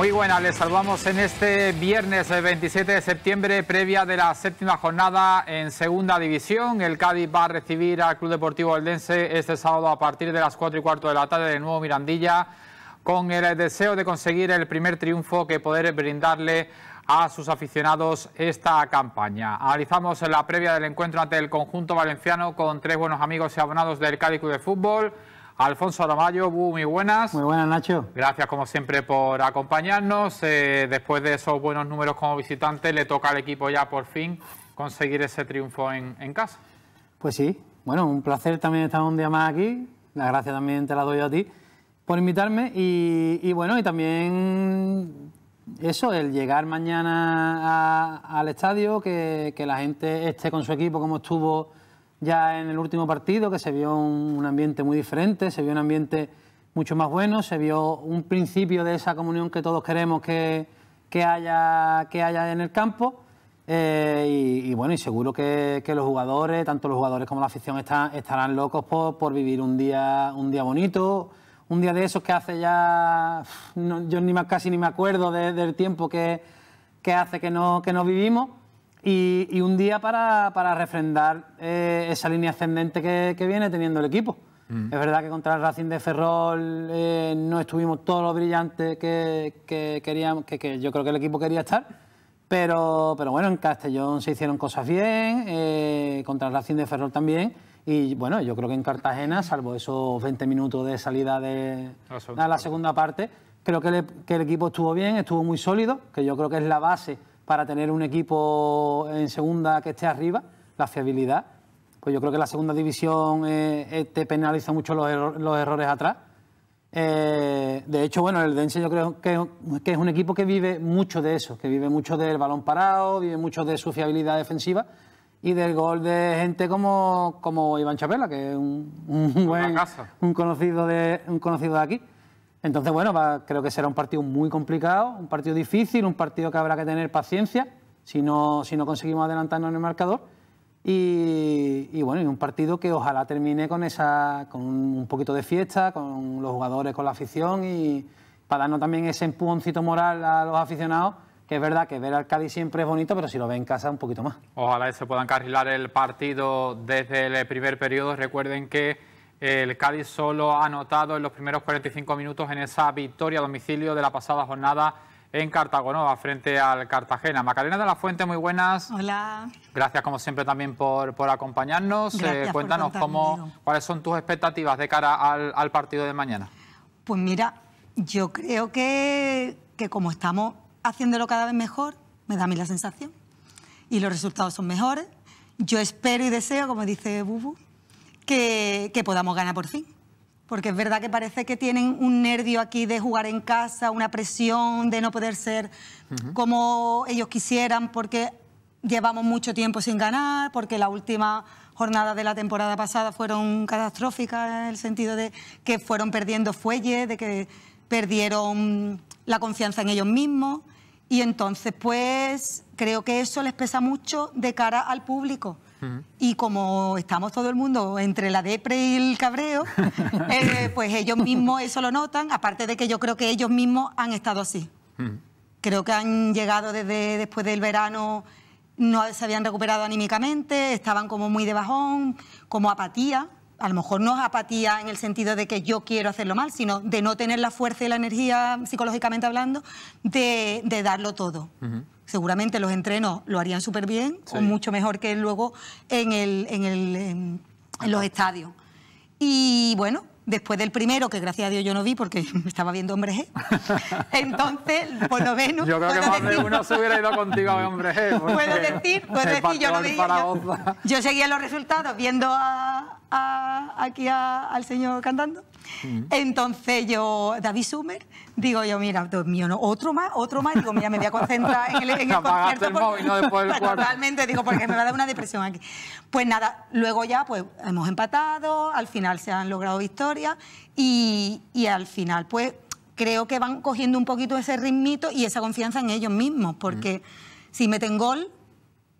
Muy buenas, les saludamos en este viernes 27 de septiembre, previa de la séptima jornada en Segunda División. El Cádiz va a recibir al Club Deportivo Eldense este sábado a partir de las 4:15 de la tarde de Nuevo Mirandilla, con el deseo de conseguir el primer triunfo que poder brindarle a sus aficionados esta campaña. Analizamos la previa del encuentro ante el conjunto valenciano con tres buenos amigos y abonados del Cádiz Club de Fútbol. Alfonso Aramayo, muy buenas. Muy buenas, Nacho. Gracias, como siempre, por acompañarnos. Después de esos buenos números como visitante, le toca al equipo ya, por fin, conseguir ese triunfo en casa. Pues sí. Bueno, un placer también estar un día más aquí. Las gracias también te las doy a ti por invitarme. Y bueno, y también eso, el llegar mañana al estadio, que la gente esté con su equipo como estuvo ya en el último partido, que se vio un ambiente muy diferente, se vio un ambiente mucho más bueno, se vio un principio de esa comunión que todos queremos que haya en el campo. Y bueno, y seguro que los jugadores, tanto los jugadores como la afición, estarán locos por vivir un día bonito, un día de esos que hace ya, yo casi ni me acuerdo del tiempo que hace que no vivimos. Y un día para refrendar esa línea ascendente que viene teniendo el equipo. Es verdad que contra el Racing de Ferrol no estuvimos todos los brillantes que queríamos, que yo creo que el equipo quería estar, pero bueno, en Castellón se hicieron cosas bien, contra el Racing de Ferrol también, y bueno, yo creo que en Cartagena, salvo esos 20 minutos de salida a la segunda parte, creo que el equipo estuvo bien, estuvo muy sólido, que yo creo que es la base para tener un equipo en segunda que esté arriba, la fiabilidad. Pues yo creo que la segunda división te penaliza mucho los errores atrás. De hecho, bueno, el Eldense yo creo que es un equipo que vive mucho de eso, que vive mucho del balón parado, vive mucho de su fiabilidad defensiva y del gol de gente como Iván Chapela, que es un conocido de aquí. Entonces, bueno, creo que será un partido muy complicado, un partido difícil, un partido que habrá que tener paciencia si no conseguimos adelantarnos en el marcador. Y bueno, y un partido que ojalá termine con un poquito de fiesta, con los jugadores, con la afición, y para darnos también ese empujoncito moral a los aficionados, que es verdad que ver al Cádiz siempre es bonito, pero si lo ve en casa un poquito más. Ojalá se pueda encarrilar el partido desde el primer periodo. Recuerden que el Cádiz solo ha anotado en los primeros 45 minutos en esa victoria a domicilio de la pasada jornada en Cartagonova frente al Cartagena. Macarena de la Fuente, muy buenas. Hola. Gracias, como siempre, también por acompañarnos. Cuéntanos cuáles son tus expectativas de cara al partido de mañana. Pues mira, yo creo que como estamos haciéndolo cada vez mejor, me da a mí la sensación, y los resultados son mejores, yo espero y deseo, como dice Bubu, que podamos ganar por fin, porque es verdad que parece que tienen un nervio aquí de jugar en casa, una presión de no poder ser como ellos quisieran, porque llevamos mucho tiempo sin ganar, porque la última jornada de la temporada pasada fueron catastróficas, en el sentido de que fueron perdiendo fuelle, de que perdieron la confianza en ellos mismos, y entonces pues creo que eso les pesa mucho de cara al público. Y como estamos todo el mundo entre la depre y el cabreo, pues ellos mismos eso lo notan, aparte de que yo creo que ellos mismos han estado así. Creo que han llegado después del verano, no se habían recuperado anímicamente, estaban como muy de bajón, como apatía. A lo mejor no es apatía en el sentido de que yo quiero hacerlo mal, sino de no tener la fuerza y la energía, psicológicamente hablando, de darlo todo. Seguramente los entrenos lo harían súper bien, sí, o mucho mejor que luego en los estadios. Y bueno, después del primero, que gracias a Dios yo no vi porque estaba viendo Hombre G, entonces, por lo menos, yo creo que más de uno se hubiera ido contigo a Hombre G. Puedo decir yo no vi. Yo seguía los resultados viendo al señor cantando. Entonces yo, David Sumer, digo yo, mira, Dios mío, no, otro más, digo, mira, me voy a concentrar en el concierto. Totalmente, digo, porque me va a dar una depresión aquí. Pues nada, luego ya pues hemos empatado, al final se han logrado victorias y al final pues creo que van cogiendo un poquito ese ritmito y esa confianza en ellos mismos, porque si meten gol,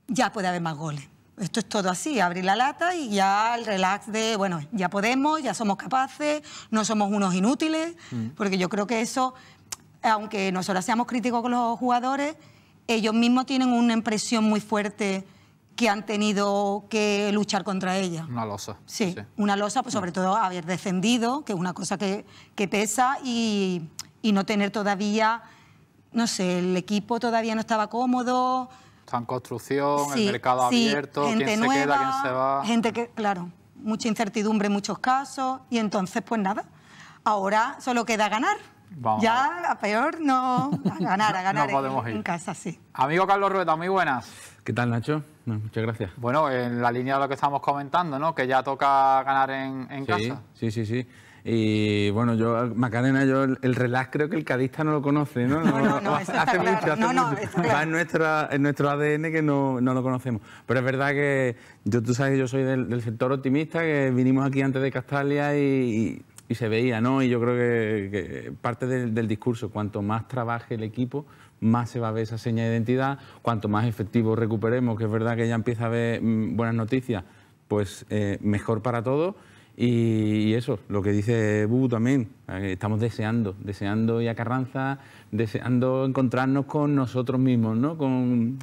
ya puede haber más goles. Esto es todo así, abrir la lata y ya el relax de, bueno, ya podemos, ya somos capaces, no somos unos inútiles, porque yo creo que eso aunque nosotros seamos críticos con los jugadores, ellos mismos tienen una impresión muy fuerte que han tenido que luchar contra ella. Una losa. Sí, sí. Una losa, pues, sobre todo haber descendido, que es una cosa que pesa, y no tener todavía, no sé, el equipo todavía no estaba cómodo. Está en construcción, sí, el mercado abierto, gente quién nueva, se queda, quién se va. Gente que, claro, mucha incertidumbre en muchos casos, y entonces, pues nada, ahora solo queda ganar. Vamos ya a peor no, a ganar no podemos ir. En casa, sí. Amigo Carlos Rueda, muy buenas. ¿Qué tal, Nacho? No, muchas gracias. Bueno, en la línea de lo que estamos comentando, ¿no? Que ya toca ganar en sí, casa. Sí, sí, sí. Y bueno, yo, Macarena, yo el relax creo que el cadista no lo conoce, ¿no? No, eso está claro. Mucho. Va en nuestro ADN que no lo conocemos. Pero es verdad que tú sabes que yo soy del sector optimista, que vinimos aquí antes de Castalia y se veía, ¿no? Y yo creo que parte del discurso, cuanto más trabaje el equipo, más se va a ver esa seña de identidad, cuanto más efectivos recuperemos, que es verdad que ya empieza a haber buenas noticias, pues mejor para todos. Y eso, lo que dice Bubu también, estamos deseando ir a Carranza, deseando encontrarnos con nosotros mismos, ¿no? Con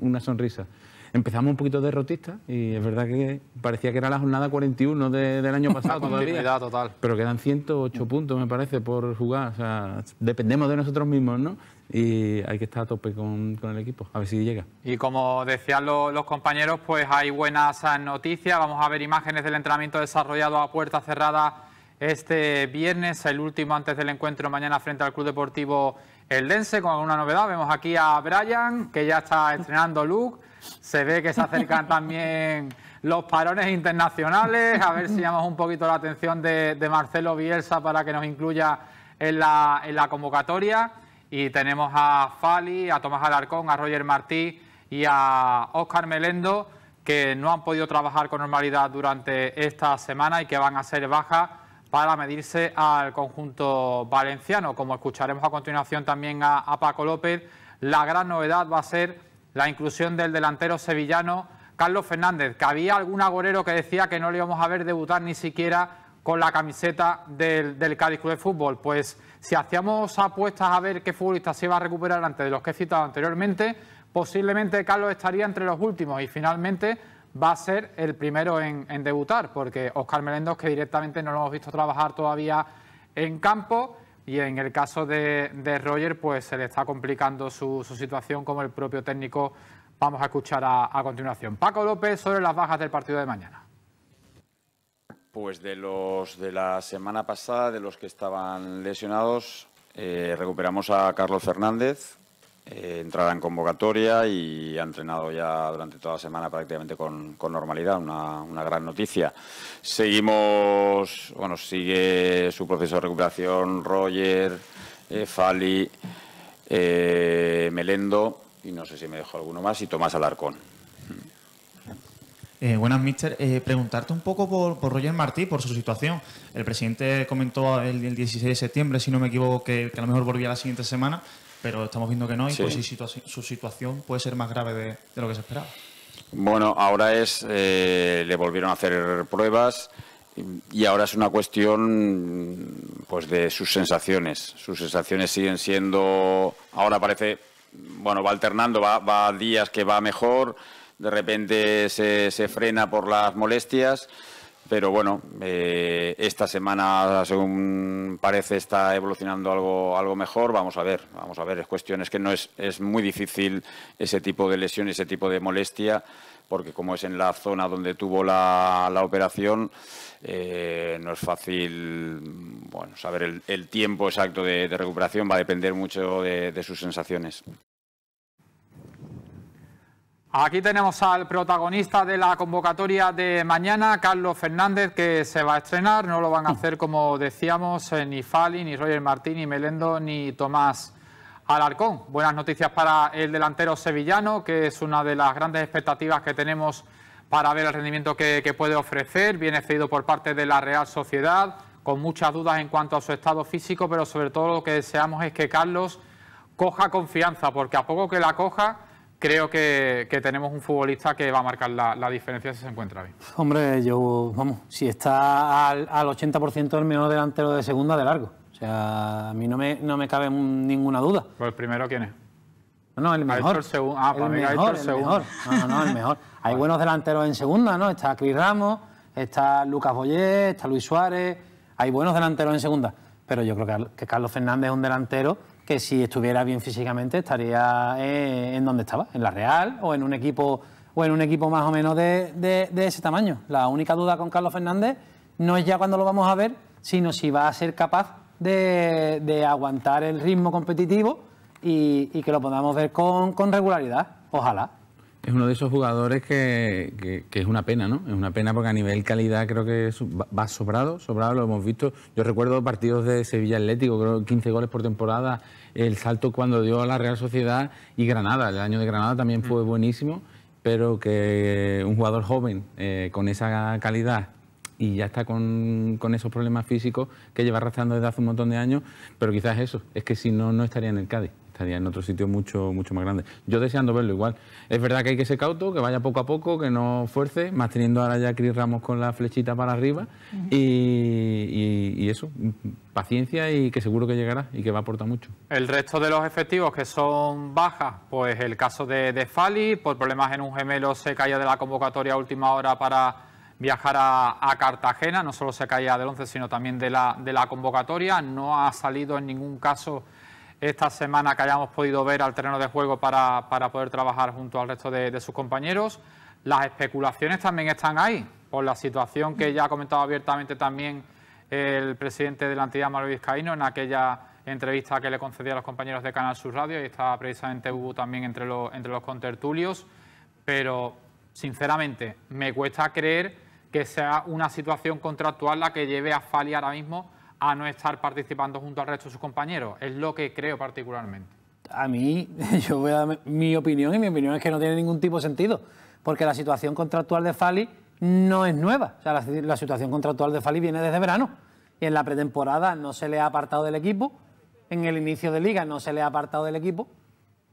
una sonrisa. Empezamos un poquito derrotistas y es verdad que parecía que era la jornada 41 del año pasado todavía. Total. Pero quedan 108 puntos, me parece, por jugar. O sea, dependemos de nosotros mismos, ¿no? Y hay que estar a tope con el equipo, a ver si llega. Y como decían los compañeros, pues hay buenas noticias. Vamos a ver imágenes del entrenamiento desarrollado a puerta cerrada este viernes, el último antes del encuentro mañana frente al Club Deportivo Eldense, con alguna novedad. Vemos aquí a Brian, que ya está estrenando look. Se ve que se acercan también los parones internacionales. A ver si llamamos un poquito la atención de Marcelo Bielsa para que nos incluya en la convocatoria. Y tenemos a Fali, a Tomás Alarcón, a Roger Martí y a Óscar Melendo, que no han podido trabajar con normalidad durante esta semana y que van a ser bajas para medirse al conjunto valenciano. Como escucharemos a continuación también a Paco López, la gran novedad va a ser la inclusión del delantero sevillano Carlos Fernández, que había algún agorero que decía que no le íbamos a ver debutar ni siquiera con la camiseta del Cádiz Club de Fútbol. Pues si hacíamos apuestas a ver qué futbolista se iba a recuperar antes de los que he citado anteriormente, posiblemente Carlos estaría entre los últimos y finalmente va a ser el primero en debutar, porque Óscar Melendo, que directamente no lo hemos visto trabajar todavía en campo. Y en el caso de Roger, pues se le está complicando su situación, como el propio técnico vamos a escuchar a continuación. Paco López sobre las bajas del partido de mañana. Pues de la semana pasada, de los que estaban lesionados, recuperamos a Carlos Fernández, entrará en convocatoria y ha entrenado ya durante toda la semana prácticamente con normalidad, una gran noticia. Seguimos, bueno, sigue su proceso de recuperación Roger, Fali, Melendo y no sé si me dejo alguno más, y Tomás Alarcón. Buenas, mister. Preguntarte un poco por Roger Martí, por su situación. El presidente comentó el 16 de septiembre, si no me equivoco, que a lo mejor volvía la siguiente semana, pero estamos viendo que no, y sí, pues su situación puede ser más grave de lo que se esperaba. Bueno, ahora le volvieron a hacer pruebas y ahora es una cuestión pues de sus sensaciones. Sus sensaciones siguen siendo, ahora parece, bueno, va alternando, va días que va mejor, de repente se frena por las molestias. Pero bueno, esta semana, según parece, está evolucionando algo mejor. Vamos a ver. Es cuestión, es que no es muy difícil ese tipo de lesión, ese tipo de molestia, porque como es en la zona donde tuvo la operación, no es fácil, bueno, saber el tiempo exacto de recuperación. Va a depender mucho de sus sensaciones. Aquí tenemos al protagonista de la convocatoria de mañana, Carlos Fernández, que se va a estrenar. No lo van a hacer, como decíamos, ni Fali, ni Roger Martín, ni Melendo, ni Tomás Alarcón. Buenas noticias para el delantero sevillano, que es una de las grandes expectativas que tenemos para ver el rendimiento que puede ofrecer. Viene cedido por parte de la Real Sociedad, con muchas dudas en cuanto a su estado físico, pero sobre todo lo que deseamos es que Carlos coja confianza, porque a poco que la coja, creo que tenemos un futbolista que va a marcar la diferencia si se encuentra bien. Hombre, yo, vamos, si está al 80% del mejor delantero de segunda de largo. O sea, sea, a mí no me cabe ninguna duda. ¿Pero el primero quién es? No, el mejor. El mejor. Hay buenos delanteros en segunda, ¿no? Está Chris Ramos, está Lucas Boyé, está Luis Suárez. Hay buenos delanteros en segunda. Pero yo creo que Carlos Fernández es un delantero que si estuviera bien físicamente estaría en donde estaba, en la Real o en un equipo más o menos de ese tamaño. La única duda con Carlos Fernández no es ya cuando lo vamos a ver, sino si va a ser capaz de aguantar el ritmo competitivo y que lo podamos ver con regularidad, ojalá. Es uno de esos jugadores que es una pena, ¿no? Es una pena porque a nivel calidad creo que va sobrado, lo hemos visto. Yo recuerdo partidos de Sevilla Atlético, creo 15 goles por temporada, el salto cuando dio a la Real Sociedad y Granada, el año de Granada también fue buenísimo, pero que un jugador joven con esa calidad y ya está con esos problemas físicos que lleva arrastrando desde hace un montón de años, pero quizás eso, es que si no, no estaría en el Cádiz. Estaría en otro sitio mucho más grande. Yo deseando verlo igual. Es verdad que hay que ser cauto, que vaya poco a poco, que no fuerce, más teniendo ahora ya a Chris Ramos con la flechita para arriba. Y eso, paciencia y que seguro que llegará y que va a aportar mucho. El resto de los efectivos que son bajas, pues el caso de Fali, por problemas en un gemelo se caía de la convocatoria a última hora para viajar a Cartagena. No solo se caía del 11, sino también de la convocatoria. No ha salido en ningún caso esta semana que hayamos podido ver al terreno de juego para poder trabajar junto al resto de sus compañeros. Las especulaciones también están ahí, por la situación que ya ha comentado abiertamente también el presidente de la entidad Maravizcaíno en aquella entrevista que le concedía a los compañeros de Canal Sur Radio, y está precisamente Hugo también entre los contertulios, pero sinceramente me cuesta creer que sea una situación contractual la que lleve a Fali ahora mismo a no estar participando junto al resto de sus compañeros. Es lo que creo particularmente. A mí, yo voy a dar mi opinión, y mi opinión es que no tiene ningún tipo de sentido, porque la situación contractual de Fali no es nueva. O sea, la situación contractual de Fali viene desde verano, y en la pretemporada no se le ha apartado del equipo, en el inicio de liga no se le ha apartado del equipo,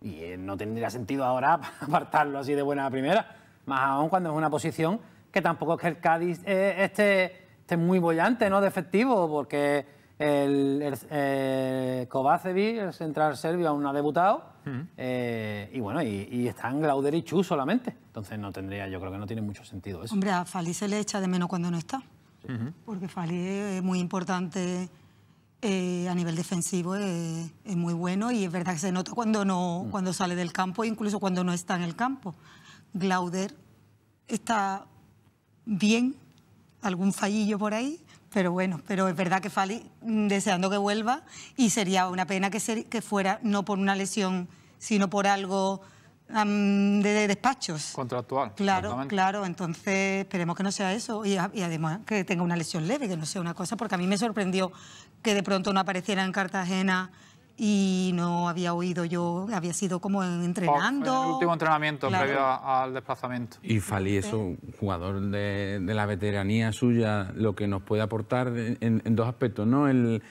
y no tendría sentido ahora apartarlo así de buena primera, más aún cuando es una posición que tampoco es que el Cádiz esté muy bollante, ¿no?, de efectivo, porque el Kovacevic, el central serbio, aún no ha debutado. Y bueno, y están Glauderi y Chu solamente. Entonces no tendría, yo creo que no tiene mucho sentido eso. Hombre, a Fali se le echa de menos cuando no está. Porque Fali es muy importante a nivel defensivo, es muy bueno, y es verdad que se nota cuando no, cuando sale del campo, incluso cuando no está en el campo. Glauder está bien, algún fallillo por ahí, pero bueno, pero es verdad que Fali, deseando que vuelva, y sería una pena que fuera, no por una lesión, sino por algo de despachos. Contractual. Claro, claro, entonces esperemos que no sea eso, y además que tenga una lesión leve, que no sea una cosa, porque a mí me sorprendió que de pronto no apareciera en Cartagena, y no había oído yo, había sido como entrenando. El último entrenamiento previo al desplazamiento. Y Fali es un jugador de la veteranía suya, lo que nos puede aportar en dos aspectos, ¿no? El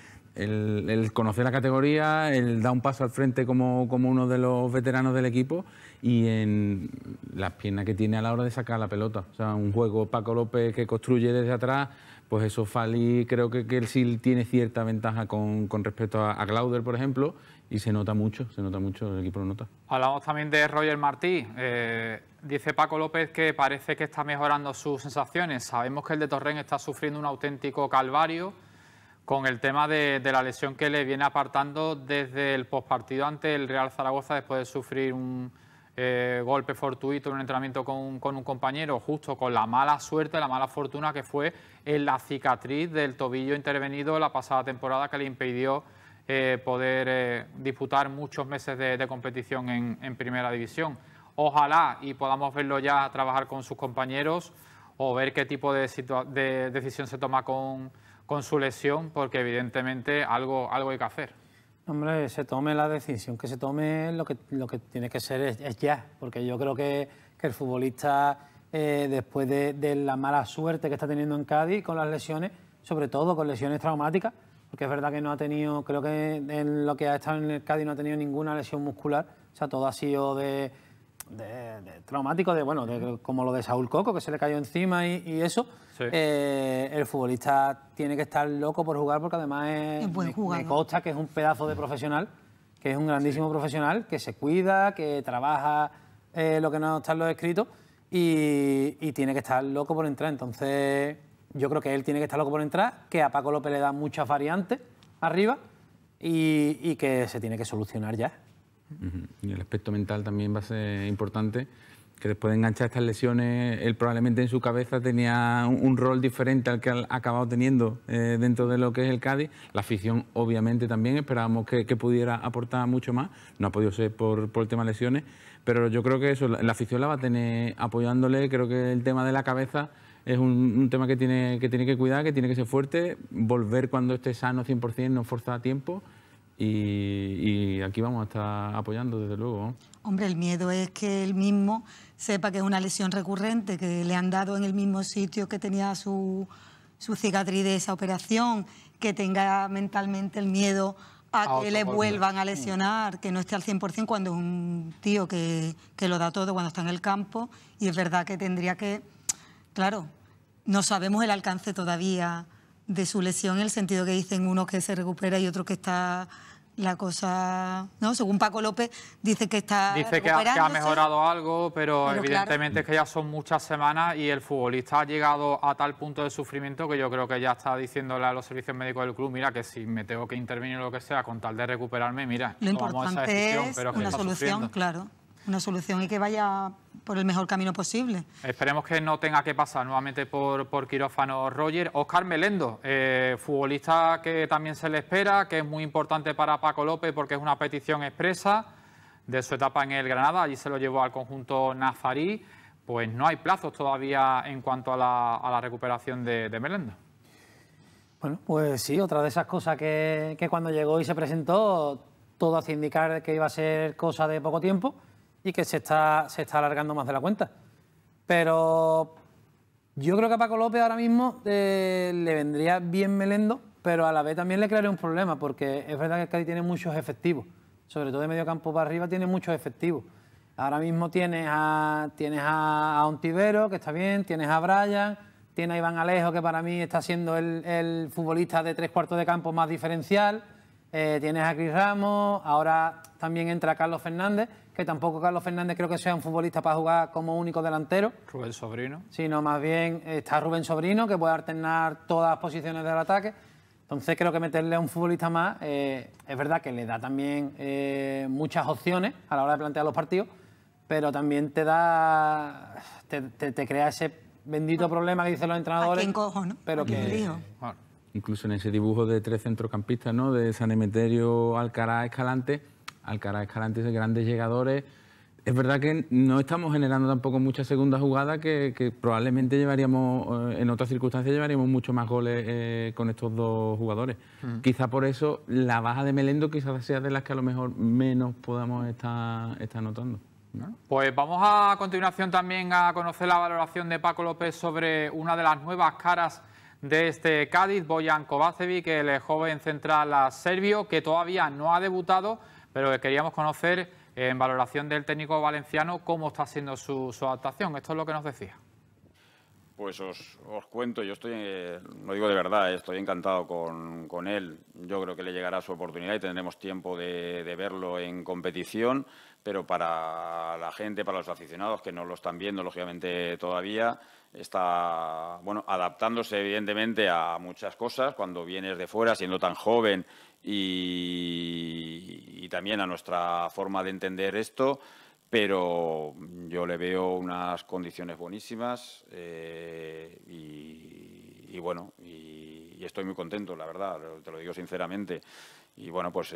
conocer la categoría, el dar un paso al frente como uno de los veteranos del equipo, y en las piernas que tiene a la hora de sacar la pelota. O sea, un juego Paco López que construye desde atrás, pues eso Fali creo que él sí tiene cierta ventaja con respecto a Glauder, por ejemplo, y se nota mucho, el equipo lo nota. Hablamos también de Roger Martí. Dice Paco López que parece que está mejorando sus sensaciones. Sabemos que el de Torrent está sufriendo un auténtico calvario con el tema de la lesión que le viene apartando desde el postpartido ante el Real Zaragoza, después de sufrir un golpe fortuito en un entrenamiento con un compañero, justo con la mala suerte, la mala fortuna que fue en la cicatriz del tobillo intervenido la pasada temporada, que le impidió poder disputar muchos meses de competición en Primera División. Ojalá y podamos verlo ya trabajar con sus compañeros, o ver qué tipo de decisión se toma con su lesión, porque evidentemente algo hay que hacer. Hombre, se tome la decisión que se tome, lo que tiene que ser es ya, porque yo creo que el futbolista, después de la mala suerte que está teniendo en Cádiz con las lesiones, sobre todo con lesiones traumáticas, porque es verdad que no ha tenido, creo que en lo que ha estado en el Cádiz no ha tenido ninguna lesión muscular, o sea, todo ha sido traumático, como lo de Saúl Coco, que se le cayó encima y eso, sí. El futbolista tiene que estar loco por jugar, porque además me consta que es un pedazo de profesional, que es un grandísimo profesional, que se cuida, que trabaja lo que no están los escritos y tiene que estar loco por entrar. Entonces, yo creo que él tiene que estar loco por entrar, que a Paco López le da muchas variantes arriba y que se tiene que solucionar ya. Y el aspecto mental también va a ser importante, que después de enganchar estas lesiones, él probablemente en su cabeza tenía un rol diferente al que ha acabado teniendo dentro de lo que es el Cádiz. La afición obviamente también esperábamos que pudiera aportar mucho más, no ha podido ser por el tema de lesiones, pero yo creo que eso, la afición la va a tener apoyándole. Creo que el tema de la cabeza es un tema que tiene que cuidar, que tiene que ser fuerte, volver cuando esté sano 100%, no forzar a tiempo. Y aquí vamos a estar apoyando, desde luego. Hombre, el miedo es que él mismo sepa que es una lesión recurrente, que le han dado en el mismo sitio que tenía su cicatriz de esa operación, que tenga mentalmente el miedo a que le vuelvan a lesionar, que no esté al 100% cuando es un tío que lo da todo cuando está en el campo. Y es verdad que tendría que... Claro, no sabemos el alcance todavía de su lesión, en el sentido que dicen uno que se recupera y otro que está la cosa... ¿no? Según Paco López, dice que está recuperándose. Dice que ha mejorado algo, pero evidentemente claro, es que ya son muchas semanas y el futbolista ha llegado a tal punto de sufrimiento que yo creo que ya está diciéndole a los servicios médicos del club, mira, que si me tengo que intervenir o lo que sea, con tal de recuperarme, mira, lo importante esa decisión, es pero que una solución, sufriendo. Claro. Una solución y que vaya por el mejor camino posible. Esperemos que no tenga que pasar nuevamente por quirófano Roger. Óscar Melendo, futbolista que también se le espera, que es muy importante para Paco López porque es una petición expresa de su etapa en el Granada, allí se lo llevó al conjunto nazarí. Pues no hay plazos todavía en cuanto a la recuperación de Melendo. Bueno, pues sí, otra de esas cosas que cuando llegó y se presentó, todo hace indicar que iba a ser cosa de poco tiempo y que se está alargando más de la cuenta. Pero yo creo que a Paco López ahora mismo le vendría bien Melendo, pero a la vez también le crearía un problema, porque es verdad que el Cádiz tiene muchos efectivos, sobre todo de medio campo para arriba tiene muchos efectivos. Ahora mismo tienes a Ontiveros, que está bien, tienes a Brian, tienes a Iván Alejo, que para mí está siendo el futbolista de 3/4 de campo más diferencial. Tienes a Chris Ramos, ahora también entra Carlos Fernández, que tampoco Carlos Fernández creo que sea un futbolista para jugar como único delantero. Rubén Sobrino. Sino más bien está Rubén Sobrino, que puede alternar todas las posiciones del ataque. Entonces creo que meterle a un futbolista más, es verdad que le da también muchas opciones a la hora de plantear los partidos, pero también te crea ese bendito problema que dicen los entrenadores. ¿A quién cojo, no? Pero que... Incluso en ese dibujo de 3 centrocampistas, ¿no? De San Emeterio, Alcaraz, Escalante. Alcaraz, Escalante son grandes llegadores. Es verdad que no estamos generando tampoco muchas segundas jugadas que probablemente llevaríamos, en otras circunstancias, llevaríamos mucho más goles con estos dos jugadores. Quizá por eso la baja de Melendo quizás sea de las que a lo mejor menos podamos estar notando. Pues vamos a continuación también a conocer la valoración de Paco López sobre una de las nuevas caras de este Cádiz, Bojan Kovacevic, el joven central serbio que todavía no ha debutado, pero que queríamos conocer en valoración del técnico valenciano cómo está siendo su adaptación. Esto es lo que nos decía. Pues os cuento, yo estoy, lo digo de verdad, estoy encantado con él. Yo creo que le llegará su oportunidad y tendremos tiempo de verlo en competición, pero para la gente, para los aficionados que no lo están viendo, lógicamente todavía, está adaptándose evidentemente a muchas cosas cuando vienes de fuera, siendo tan joven y también a nuestra forma de entender esto. Pero yo le veo unas condiciones buenísimas y estoy muy contento, la verdad, te lo digo sinceramente. Y bueno, pues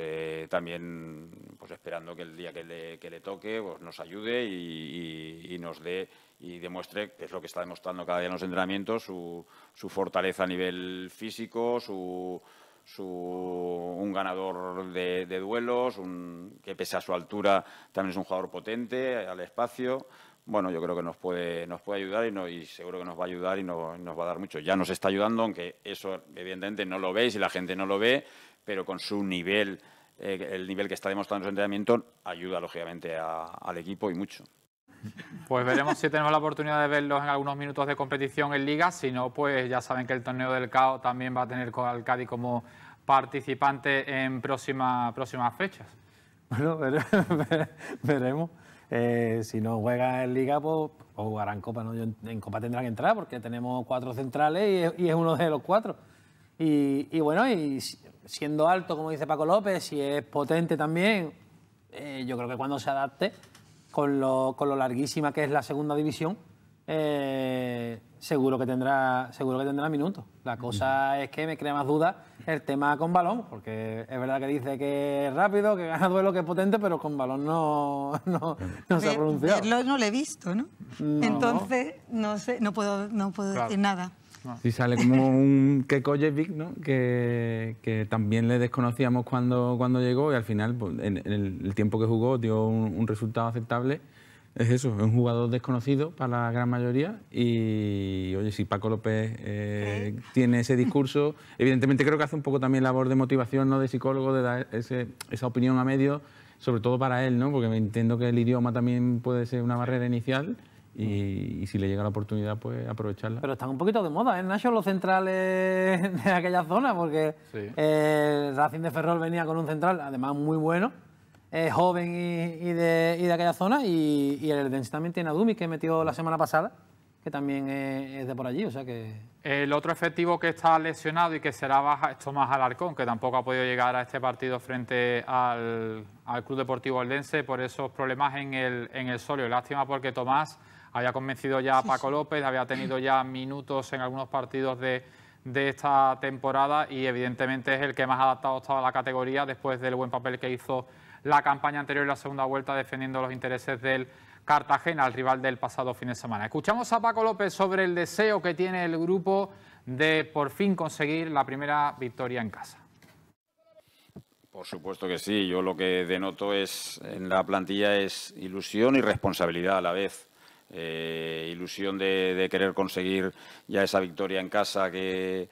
también pues esperando que el día que le toque pues nos ayude y nos dé y demuestre, que es lo que está demostrando cada día en los entrenamientos, su fortaleza a nivel físico, un ganador de duelos, que pese a su altura también es un jugador potente al espacio. Bueno, yo creo que nos puede ayudar y seguro que nos va a ayudar y nos va a dar mucho. Ya nos está ayudando, aunque eso evidentemente no lo veis y la gente no lo ve, pero con su nivel, el nivel que está demostrando en su entrenamiento, ayuda lógicamente al equipo y mucho. Pues veremos si tenemos la oportunidad de verlos en algunos minutos de competición en Liga. Si no, pues ya saben que el torneo del CAO también va a tener al Cádiz como participante en próximas fechas. Bueno, veremos. Si no juega en Liga, pues, o jugarán Copa, ¿no? En Copa tendrán que entrar porque tenemos 4 centrales y es uno de los 4. Y bueno, y siendo alto, como dice Paco López, y es potente también, yo creo que cuando se adapte, con lo larguísima que es la segunda división, seguro que tendrá minutos. La cosa es que me crea más dudas el tema con balón, porque es verdad que dice que es rápido, que gana duelo, que es potente, pero con balón no se ha pronunciado. No lo he visto, ¿no? Entonces, no sé, no puedo claro. Decir nada. No. Sí, sale como un Kekojevic, ¿no? Que también le desconocíamos cuando llegó y al final, pues, en el tiempo que jugó, dio un resultado aceptable. Es eso, es un jugador desconocido para la gran mayoría y, oye, si Paco López tiene ese discurso, evidentemente creo que hace un poco también labor de motivación, ¿no? De psicólogo, de dar esa opinión a medio, sobre todo para él, ¿no? Porque entiendo que el idioma también puede ser una barrera inicial. Y si le llega la oportunidad, pues aprovecharla. Pero están un poquito de moda, ¿eh, Nacho? Los centrales de aquella zona, porque sí. Racing de Ferrol venía con un central, además muy bueno, joven y de aquella zona, y el Eldense también tiene a Dumi, que metió la semana pasada, que también es de por allí, o sea que... El otro efectivo que está lesionado y que será baja es Tomás Alarcón, que tampoco ha podido llegar a este partido frente al Club Deportivo Eldense por esos problemas en el solio. Lástima porque Tomás... había convencido ya a Paco López, había tenido ya minutos en algunos partidos de esta temporada y evidentemente es el que más adaptado estaba a la categoría después del buen papel que hizo la campaña anterior y la segunda vuelta defendiendo los intereses del Cartagena, el rival del pasado fin de semana. Escuchamos a Paco López sobre el deseo que tiene el grupo de por fin conseguir la primera victoria en casa. Por supuesto que sí, yo lo que denoto es en la plantilla es ilusión y responsabilidad a la vez. Ilusión de querer conseguir ya esa victoria en casa que,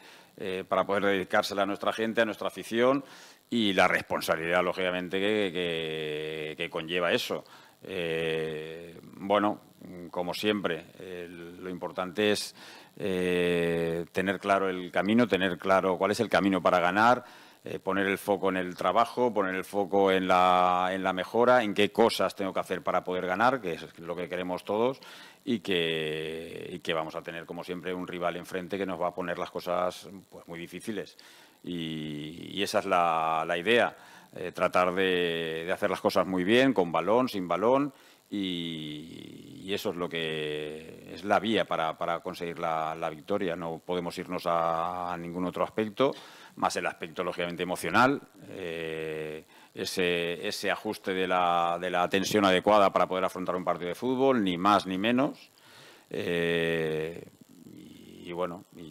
para poder dedicársela a nuestra gente, a nuestra afición y la responsabilidad, lógicamente, que conlleva eso. Bueno, como siempre, lo importante es tener claro el camino, tener claro cuál es el camino para ganar, poner el foco en el trabajo, poner el foco en la mejora, en qué cosas tengo que hacer para poder ganar, que es lo que queremos todos, y que vamos a tener, como siempre, un rival enfrente que nos va a poner las cosas, pues, muy difíciles. Y esa es la idea, tratar de hacer las cosas muy bien, con balón, sin balón, y eso es lo que es la vía para conseguir la victoria. No podemos irnos a ningún otro aspecto, más el aspecto, lógicamente, emocional, ese ajuste de la tensión adecuada para poder afrontar un partido de fútbol, ni más ni menos, y bueno, y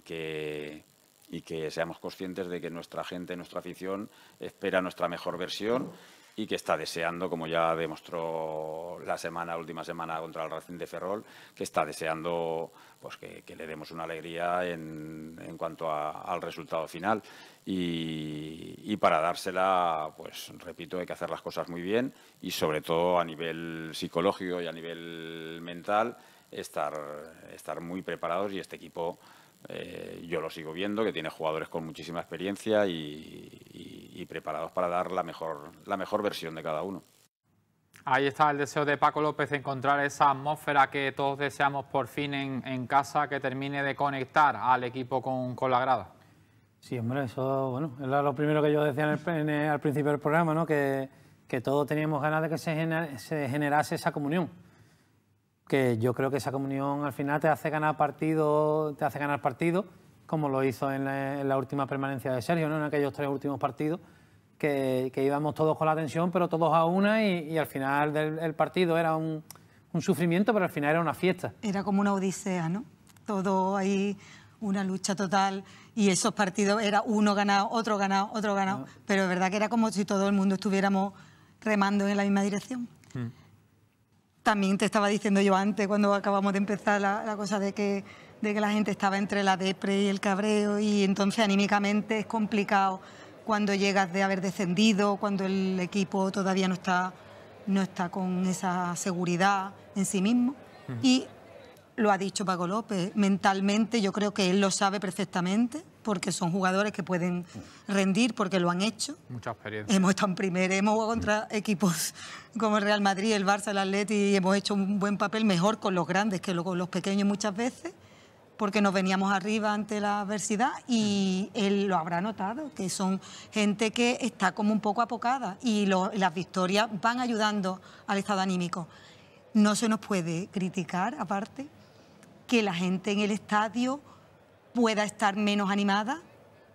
que seamos conscientes de que nuestra gente, nuestra afición, espera nuestra mejor versión y que está deseando, como ya demostró la última semana contra el Racing de Ferrol, que está deseando, pues, que le demos una alegría en cuanto al resultado final. Y para dársela, pues repito, hay que hacer las cosas muy bien y sobre todo a nivel psicológico y a nivel mental estar muy preparados y este equipo... yo lo sigo viendo, que tiene jugadores con muchísima experiencia y preparados para dar la mejor versión de cada uno. Ahí está el deseo de Paco López de encontrar esa atmósfera que todos deseamos por fin en casa, que termine de conectar al equipo con la grada. Sí, hombre, eso, bueno, era lo primero que yo decía al principio del programa, ¿no? Que todos teníamos ganas de que se generase esa comunión. Que yo creo que esa comunión al final te hace ganar partido, como lo hizo en la última permanencia de Sergio, ¿no? En aquellos 3 últimos partidos, que íbamos todos con la tensión, pero todos a una, y al final del partido era un sufrimiento, pero al final era una fiesta. Era como una odisea, ¿no? Todo ahí, una lucha total, y esos partidos era uno ganado, otro ganado, otro ganado, no. Pero es verdad que era como si todo el mundo estuviéramos remando en la misma dirección. También te estaba diciendo yo antes, cuando acabamos de empezar, la cosa de que la gente estaba entre la depre y el cabreo, y entonces anímicamente es complicado cuando llegas de haber descendido, cuando el equipo todavía no está no está con esa seguridad en sí mismo. Y lo ha dicho Paco López, mentalmente yo creo que él lo sabe perfectamente, porque son jugadores que pueden rendir, porque lo han hecho. Mucha experiencia. Hemos estado en primera, hemos jugado contra equipos como el Real Madrid, el Barça, el Atleti, y hemos hecho un buen papel, mejor con los grandes que con los pequeños muchas veces, porque nos veníamos arriba ante la adversidad, y él lo habrá notado, que son gente que está como un poco apocada, y las victorias van ayudando al estado anímico. No se nos puede criticar, aparte, que la gente en el estadio pueda estar menos animada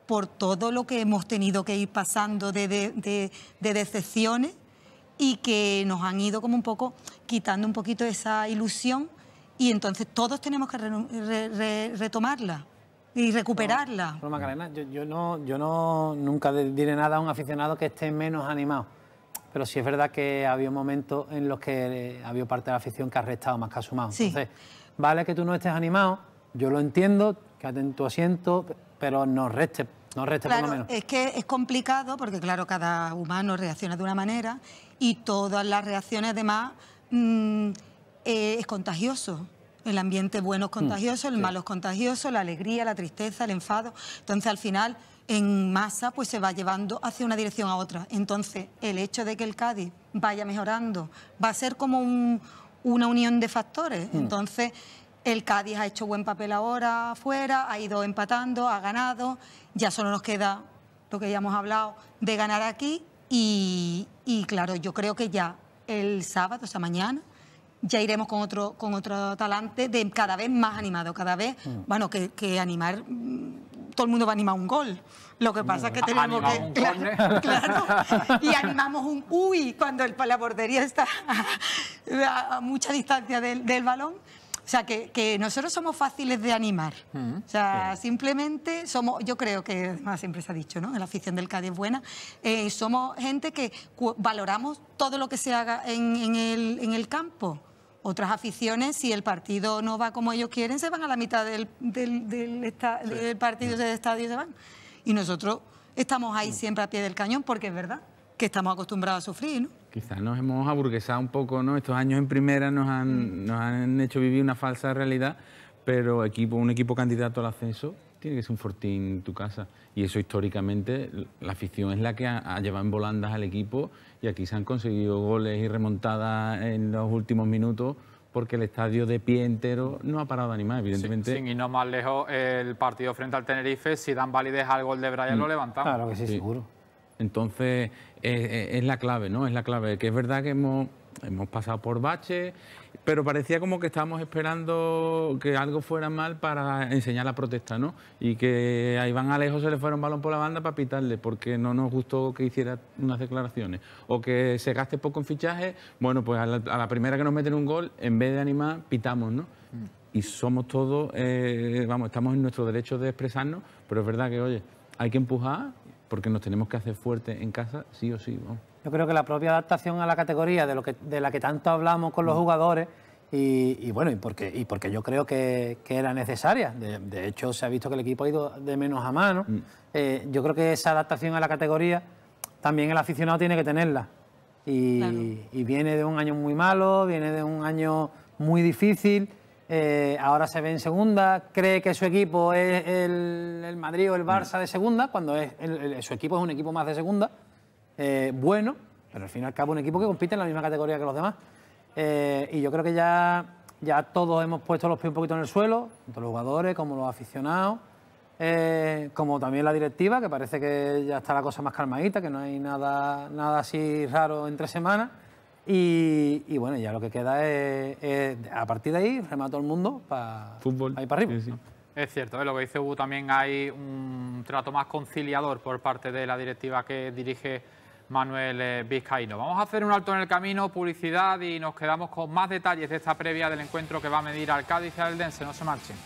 por todo lo que hemos tenido que ir pasando de decepciones, y que nos han ido como un poco quitando un poquito esa ilusión, y entonces todos tenemos que retomarla y recuperarla. Pero Macarena, yo nunca diré nada a un aficionado que esté menos animado, pero sí es verdad que había momentos en los que había parte de la afición que ha restado más que ha sumado. Sí. Entonces, vale que tú no estés animado, yo lo entiendo, quédate en tu asiento, pero no reste claro, por lo menos. Es que es complicado porque, claro, cada humano reacciona de una manera y todas las reacciones, además, es contagioso. El ambiente bueno es contagioso, el malo es contagioso, la alegría, la tristeza, el enfado. Entonces, al final, en masa, pues se va llevando hacia una dirección a otra. Entonces, el hecho de que el Cádiz vaya mejorando va a ser como una unión de factores. Entonces, el Cádiz ha hecho buen papel ahora afuera, ha ido empatando, ha ganado. Ya solo nos queda lo que ya hemos hablado de ganar aquí. Y claro, yo creo que ya el sábado, o sea, mañana, ya iremos con otro talante de cada vez más animado, cada vez, bueno, que animar, todo el mundo va a animar un gol. Lo que pasa es que tenemos que... Claro, y animamos un uy cuando la portería está a mucha distancia del balón. O sea, que nosotros somos fáciles de animar. O sea, simplemente somos... Yo creo que, además, siempre se ha dicho, ¿no? La afición del Cádiz es buena. Somos gente que valoramos todo lo que se haga en el campo. Otras aficiones, si el partido no va como ellos quieren, se van a la mitad del partido, del estadio, y se van. Y nosotros estamos ahí siempre a pie del cañón, porque es verdad que estamos acostumbrados a sufrir, ¿no? Quizás nos hemos aburguesado un poco, ¿no? Estos años en primera nos han hecho vivir una falsa realidad, pero un equipo candidato al ascenso tiene que ser un fortín en tu casa. Y eso históricamente, la afición es la que ha llevado en volandas al equipo, y aquí se han conseguido goles y remontadas en los últimos minutos, porque el estadio de pie entero no ha parado de animar, evidentemente. Sin irnos más lejos, el partido frente al Tenerife, si dan validez al gol de Brian, lo levantamos. Claro que sí, seguro. Entonces, es la clave, ¿no? Es la clave, que es verdad que hemos pasado por baches, pero parecía como que estábamos esperando que algo fuera mal para enseñar la protesta, ¿no? Y que a Iván Alejo se le fuera un balón por la banda para pitarle, porque no nos gustó que hiciera unas declaraciones. O que se gaste poco en fichajes, bueno, pues a la primera que nos meten un gol, en vez de animar, pitamos, ¿no? Y somos todos, vamos, estamos en nuestro derecho de expresarnos, pero es verdad que, oye, hay que empujar, porque nos tenemos que hacer fuertes en casa, sí o sí. Vamos. Yo creo que la propia adaptación a la categoría, de la que tanto hablamos con los jugadores, y bueno, y porque yo creo que era necesaria. De hecho, se ha visto que el equipo ha ido de menos a más, ¿no? Yo creo que esa adaptación a la categoría también el aficionado tiene que tenerla. Y viene de un año muy malo, viene de un año muy difícil. Ahora se ve en segunda, cree que su equipo es el Madrid o el Barça de segunda, cuando su equipo es un equipo más de segunda, bueno, pero al fin y al cabo un equipo que compite en la misma categoría que los demás. Y yo creo que ya todos hemos puesto los pies un poquito en el suelo, tanto los jugadores como los aficionados, como también la directiva, que parece que ya está la cosa más calmadita, que no hay nada así raro entre semanas. Y bueno, ya lo que queda es a partir de ahí, remata todo el mundo para ahí para arriba. Sí, sí. ¿No? Es cierto, lo que dice Hugo, también hay un trato más conciliador por parte de la directiva que dirige Manuel Vizcaíno. Vamos a hacer un alto en el camino, publicidad, y nos quedamos con más detalles de esta previa del encuentro que va a medir al Cádiz y al Eldense. No se marchen.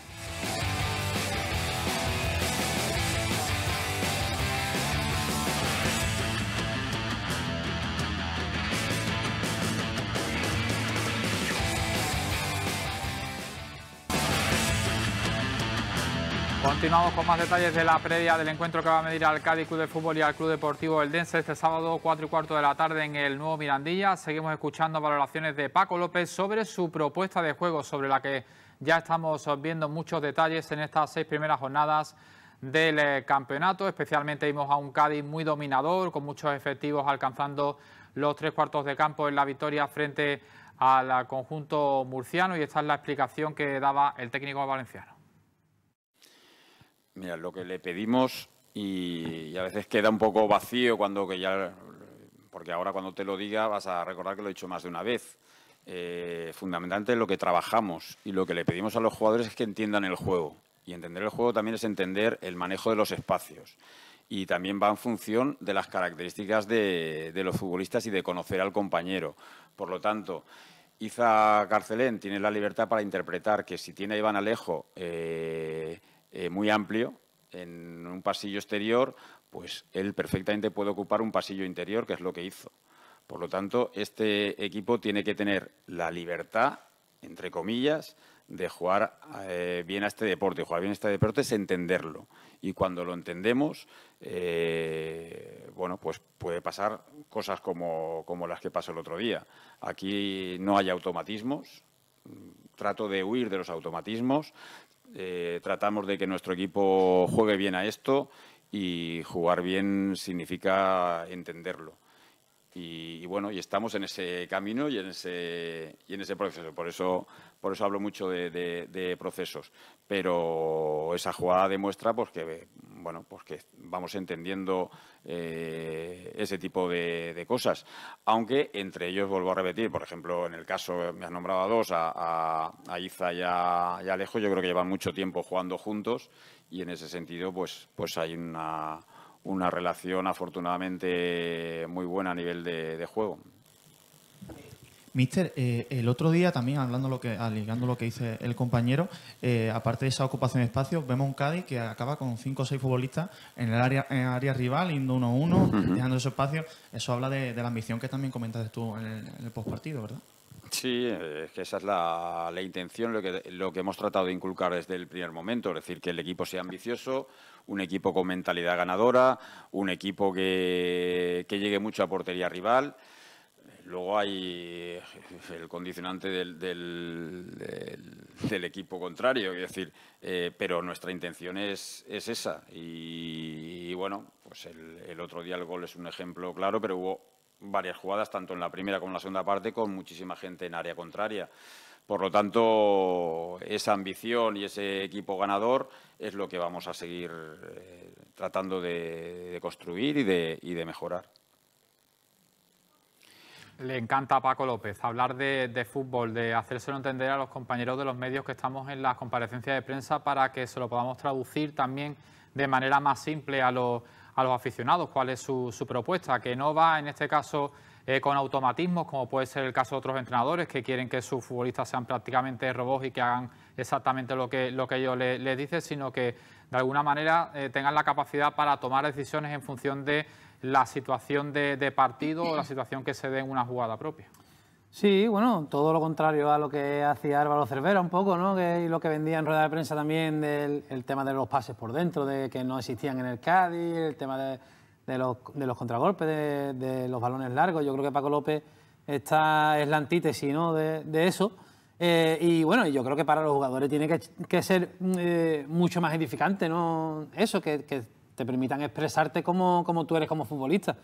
Continuamos con más detalles de la previa del encuentro que va a medir al Cádiz Club de Fútbol y al Club Deportivo Eldense este sábado 4:15 de la tarde en el Nuevo Mirandilla. Seguimos escuchando valoraciones de Paco López sobre su propuesta de juego, sobre la que ya estamos viendo muchos detalles en estas 6 primeras jornadas del campeonato. Especialmente vimos a un Cádiz muy dominador, con muchos efectivos alcanzando los 3 cuartos de campo en la victoria frente al conjunto murciano, y esta es la explicación que daba el técnico valenciano. Mira, lo que le pedimos, y a veces queda un poco vacío cuando que ya, porque ahora cuando te lo diga vas a recordar que lo he dicho más de una vez. Fundamentalmente lo que trabajamos y lo que le pedimos a los jugadores es que entiendan el juego, y entender el juego también es entender el manejo de los espacios, y también va en función de las características de los futbolistas y de conocer al compañero. Por lo tanto, Iza Carcelén tiene la libertad para interpretar que si tiene a Iván Alejo muy amplio en un pasillo exterior, pues él perfectamente puede ocupar un pasillo interior, que es lo que hizo. Por lo tanto, este equipo tiene que tener la libertad, entre comillas, de jugar bien a este deporte. Jugar bien a este deporte es entenderlo, y cuando lo entendemos, bueno, pues puede pasar cosas como las que pasó el otro día. Aquí no hay automatismos, trato de huir de los automatismos. Tratamos de que nuestro equipo juegue bien a esto, y jugar bien significa entenderlo. Y bueno, y estamos en ese camino y en ese proceso. Por eso hablo mucho de procesos. Pero esa jugada demuestra pues, que, bueno, pues que vamos entendiendo ese tipo de cosas. Aunque entre ellos, vuelvo a repetir, por ejemplo, en el caso, me has nombrado a dos, a Iza y a Alejo, yo creo que llevan mucho tiempo jugando juntos, y en ese sentido pues hay una relación afortunadamente muy buena a nivel de juego. Mister, el otro día también, alegando lo que dice el compañero, aparte de esa ocupación de espacios, vemos un Cádiz que acaba con 5 o 6 futbolistas en el área rival, yendo 1-1, dejando esos espacios. Eso habla de la ambición que también comentaste tú en el postpartido, ¿verdad? Sí, es que esa es la intención, lo que hemos tratado de inculcar desde el primer momento, es decir, que el equipo sea ambicioso, un equipo con mentalidad ganadora, un equipo que llegue mucho a portería rival. Luego hay el condicionante del equipo contrario, es decir, pero nuestra intención es esa. Y bueno, pues el otro día el gol es un ejemplo claro, pero hubo varias jugadas, tanto en la primera como en la segunda parte, con muchísima gente en área contraria. Por lo tanto, esa ambición y ese equipo ganador es lo que vamos a seguir tratando de construir y de mejorar. Le encanta a Paco López hablar de fútbol, de hacérselo entender a los compañeros de los medios que estamos en las comparecencias de prensa, para que se lo podamos traducir también de manera más simple a los aficionados, cuál es su propuesta, que no va en este caso con automatismos, como puede ser el caso de otros entrenadores que quieren que sus futbolistas sean prácticamente robots y que hagan exactamente lo que ellos les dicen, sino que de alguna manera tengan la capacidad para tomar decisiones en función de la situación de partido o la situación que se dé en una jugada propia. Sí, bueno, todo lo contrario a lo que hacía Álvaro Cervera un poco, ¿no? Y lo que vendía en rueda de prensa también, el tema de los pases por dentro, de que no existían en el Cádiz, el tema de los contragolpes, de los balones largos. Yo creo que Paco López es la antítesis, ¿no? de eso. Y bueno, yo creo que para los jugadores tiene que ser mucho más edificante, ¿no? Eso, que te permitan expresarte como tú eres como futbolista.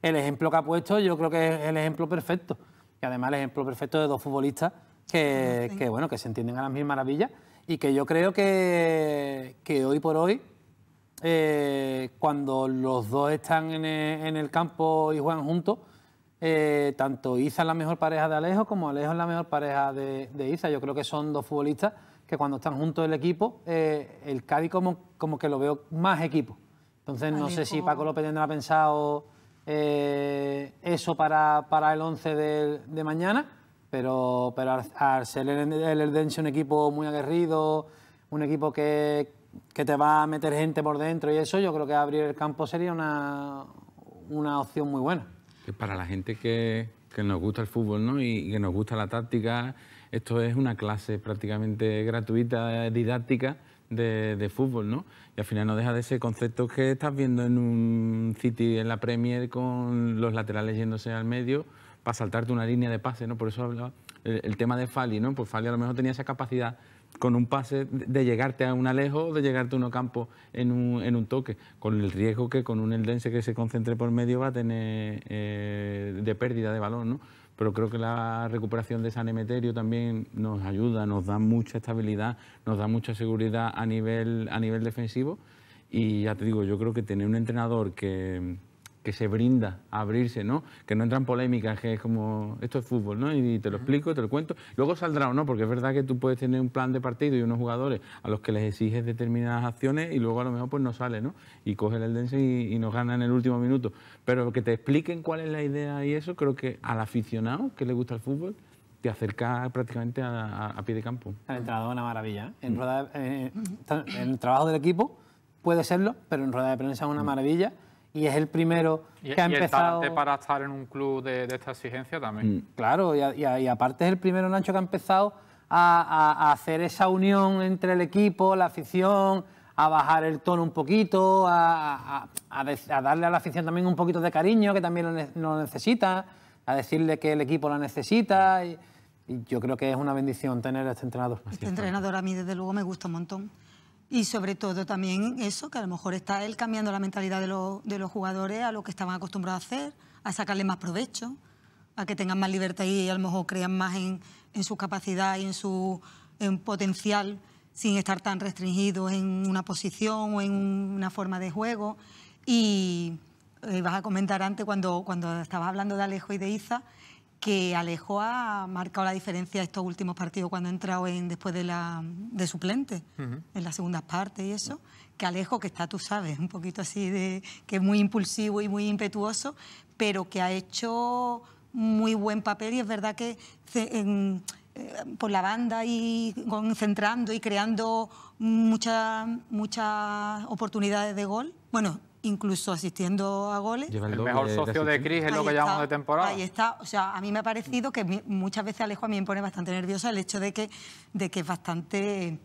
El ejemplo que ha puesto yo creo que es el ejemplo perfecto. Y además el ejemplo perfecto de 2 futbolistas que bueno, que se entienden a las mil maravillas, y que yo creo que hoy por hoy, cuando los dos están en el campo y juegan juntos, tanto Iza es la mejor pareja de Alejo como Alejo es la mejor pareja de Iza. Yo creo que son 2 futbolistas que cuando están juntos el equipo, el Cádiz como que lo veo más equipo. Entonces no sé si Paco López tendrá pensado eso para el 11 de mañana, pero al ser el Eldense un equipo muy aguerrido, un equipo que te va a meter gente por dentro y eso, yo creo que abrir el campo sería una opción muy buena. Que para la gente que nos gusta el fútbol, ¿no? Y que nos gusta la táctica, esto es una clase prácticamente gratuita, didáctica, de fútbol, ¿no? Y al final no deja de ser conceptos que estás viendo en un City, en la Premier, con los laterales yéndose al medio para saltarte una línea de pase, ¿no? Por eso hablaba el tema de Fali, ¿no? Pues Fali a lo mejor tenía esa capacidad con un pase de llegarte a un Alejo o de llegarte a un Ocampo en un toque, con el riesgo que con un Eldense que se concentre por medio va a tener de pérdida de balón, ¿no? Pero creo que la recuperación de San Emeterio también nos ayuda, nos da mucha estabilidad, nos da mucha seguridad a nivel defensivo. Y ya te digo, yo creo que tener un entrenador que se brinda a abrirse, ¿no? Que no entra en polémicas, que es como, esto es fútbol, ¿no? Y te lo explico, te lo cuento. Luego saldrá o no, porque es verdad que tú puedes tener un plan de partido y unos jugadores a los que les exiges determinadas acciones y luego a lo mejor pues no sale, ¿no? Y coge el Eldense y nos gana en el último minuto. Pero que te expliquen cuál es la idea y eso, creo que al aficionado que le gusta el fútbol te acerca prácticamente a pie de campo. El entrenador es una maravilla, ¿eh? El trabajo del equipo puede serlo, pero en rueda de prensa es una maravilla. Y es el primero que ha empezado... Y el talante para estar en un club de esta exigencia también. Claro, y aparte es el primero, Nacho, que ha empezado a hacer esa unión entre el equipo, la afición, a bajar el tono un poquito, a darle a la afición también un poquito de cariño, que también lo necesita, a decirle que el equipo lo necesita. Y yo creo que es una bendición tener a este entrenador. Este entrenador a mí, desde luego, me gusta un montón. Y sobre todo también eso, que a lo mejor está él cambiando la mentalidad de los jugadores a lo que estaban acostumbrados a hacer, a sacarle más provecho, a que tengan más libertad y a lo mejor crean más en su capacidad y en su potencial, sin estar tan restringidos en una posición o en una forma de juego. Y vas a comentar antes, cuando estabas hablando de Alejo y de Iza, que Alejo ha marcado la diferencia estos últimos partidos cuando ha entrado después de suplente, en las segundas partes y eso, que Alejo, que está, tú sabes, un poquito así, que es muy impulsivo y muy impetuoso, pero que ha hecho muy buen papel y es verdad que por la banda y concentrando y creando muchas oportunidades de gol, bueno, incluso asistiendo a goles. El mejor socio de Chris es lo que llamamos de temporada. Ahí está. O sea, a mí me ha parecido que muchas veces Alejo a mí me pone bastante nerviosa el hecho de que es bastante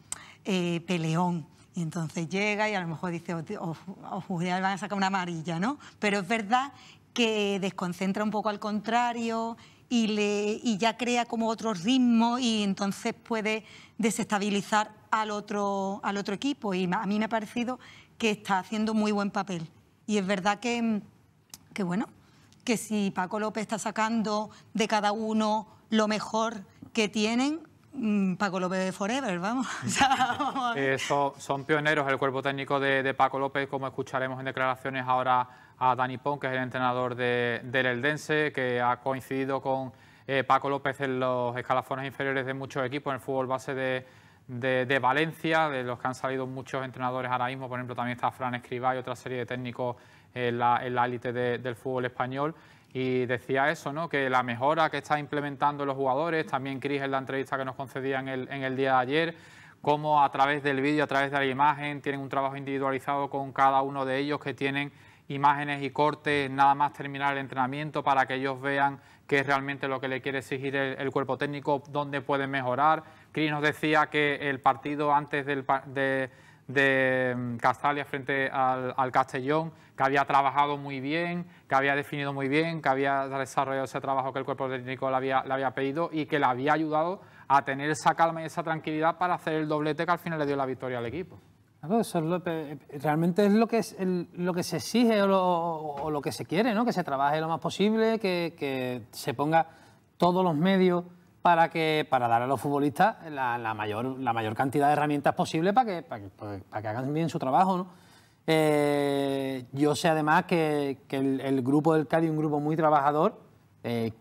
peleón. Y entonces llega y a lo mejor dice, ya van a sacar una amarilla, ¿no? Pero es verdad que desconcentra un poco al contrario y ya crea como otro ritmo y entonces puede desestabilizar al otro equipo. Y a mí me ha parecido que está haciendo muy buen papel. Y es verdad que bueno, que si Paco López está sacando de cada uno lo mejor que tienen, Paco López forever, vamos. Son pioneros el cuerpo técnico de Paco López, como escucharemos en declaraciones ahora a Dani Ponç, que es el entrenador del Eldense, que ha coincidido con Paco López en los escalafones inferiores de muchos equipos, en el fútbol base de Valencia, de los que han salido muchos entrenadores ahora mismo. Por ejemplo, también está Fran Escribá y otra serie de técnicos en la élite del fútbol español. Y decía eso, ¿no? Que la mejora que está implementando los jugadores, también Chris en la entrevista que nos concedía en el día de ayer, cómo a través del vídeo, a través de la imagen, tienen un trabajo individualizado con cada uno de ellos, que tienen imágenes y cortes, nada más terminar el entrenamiento, para que ellos vean qué es realmente lo que le quiere exigir el cuerpo técnico, dónde pueden mejorar. Chris nos decía que el partido antes de Castalia frente al Castellón, que había trabajado muy bien, que había definido muy bien, que había desarrollado ese trabajo que el cuerpo técnico le había pedido y que le había ayudado a tener esa calma y esa tranquilidad para hacer el doblete que al final le dio la victoria al equipo. Claro, eso es realmente es lo que se exige o lo que se quiere, ¿no? Que se trabaje lo más posible, que se ponga todos los medios para dar a los futbolistas la mayor cantidad de herramientas posible para que hagan bien su trabajo, ¿no? Yo sé además que el grupo del Cádiz es un grupo muy trabajador.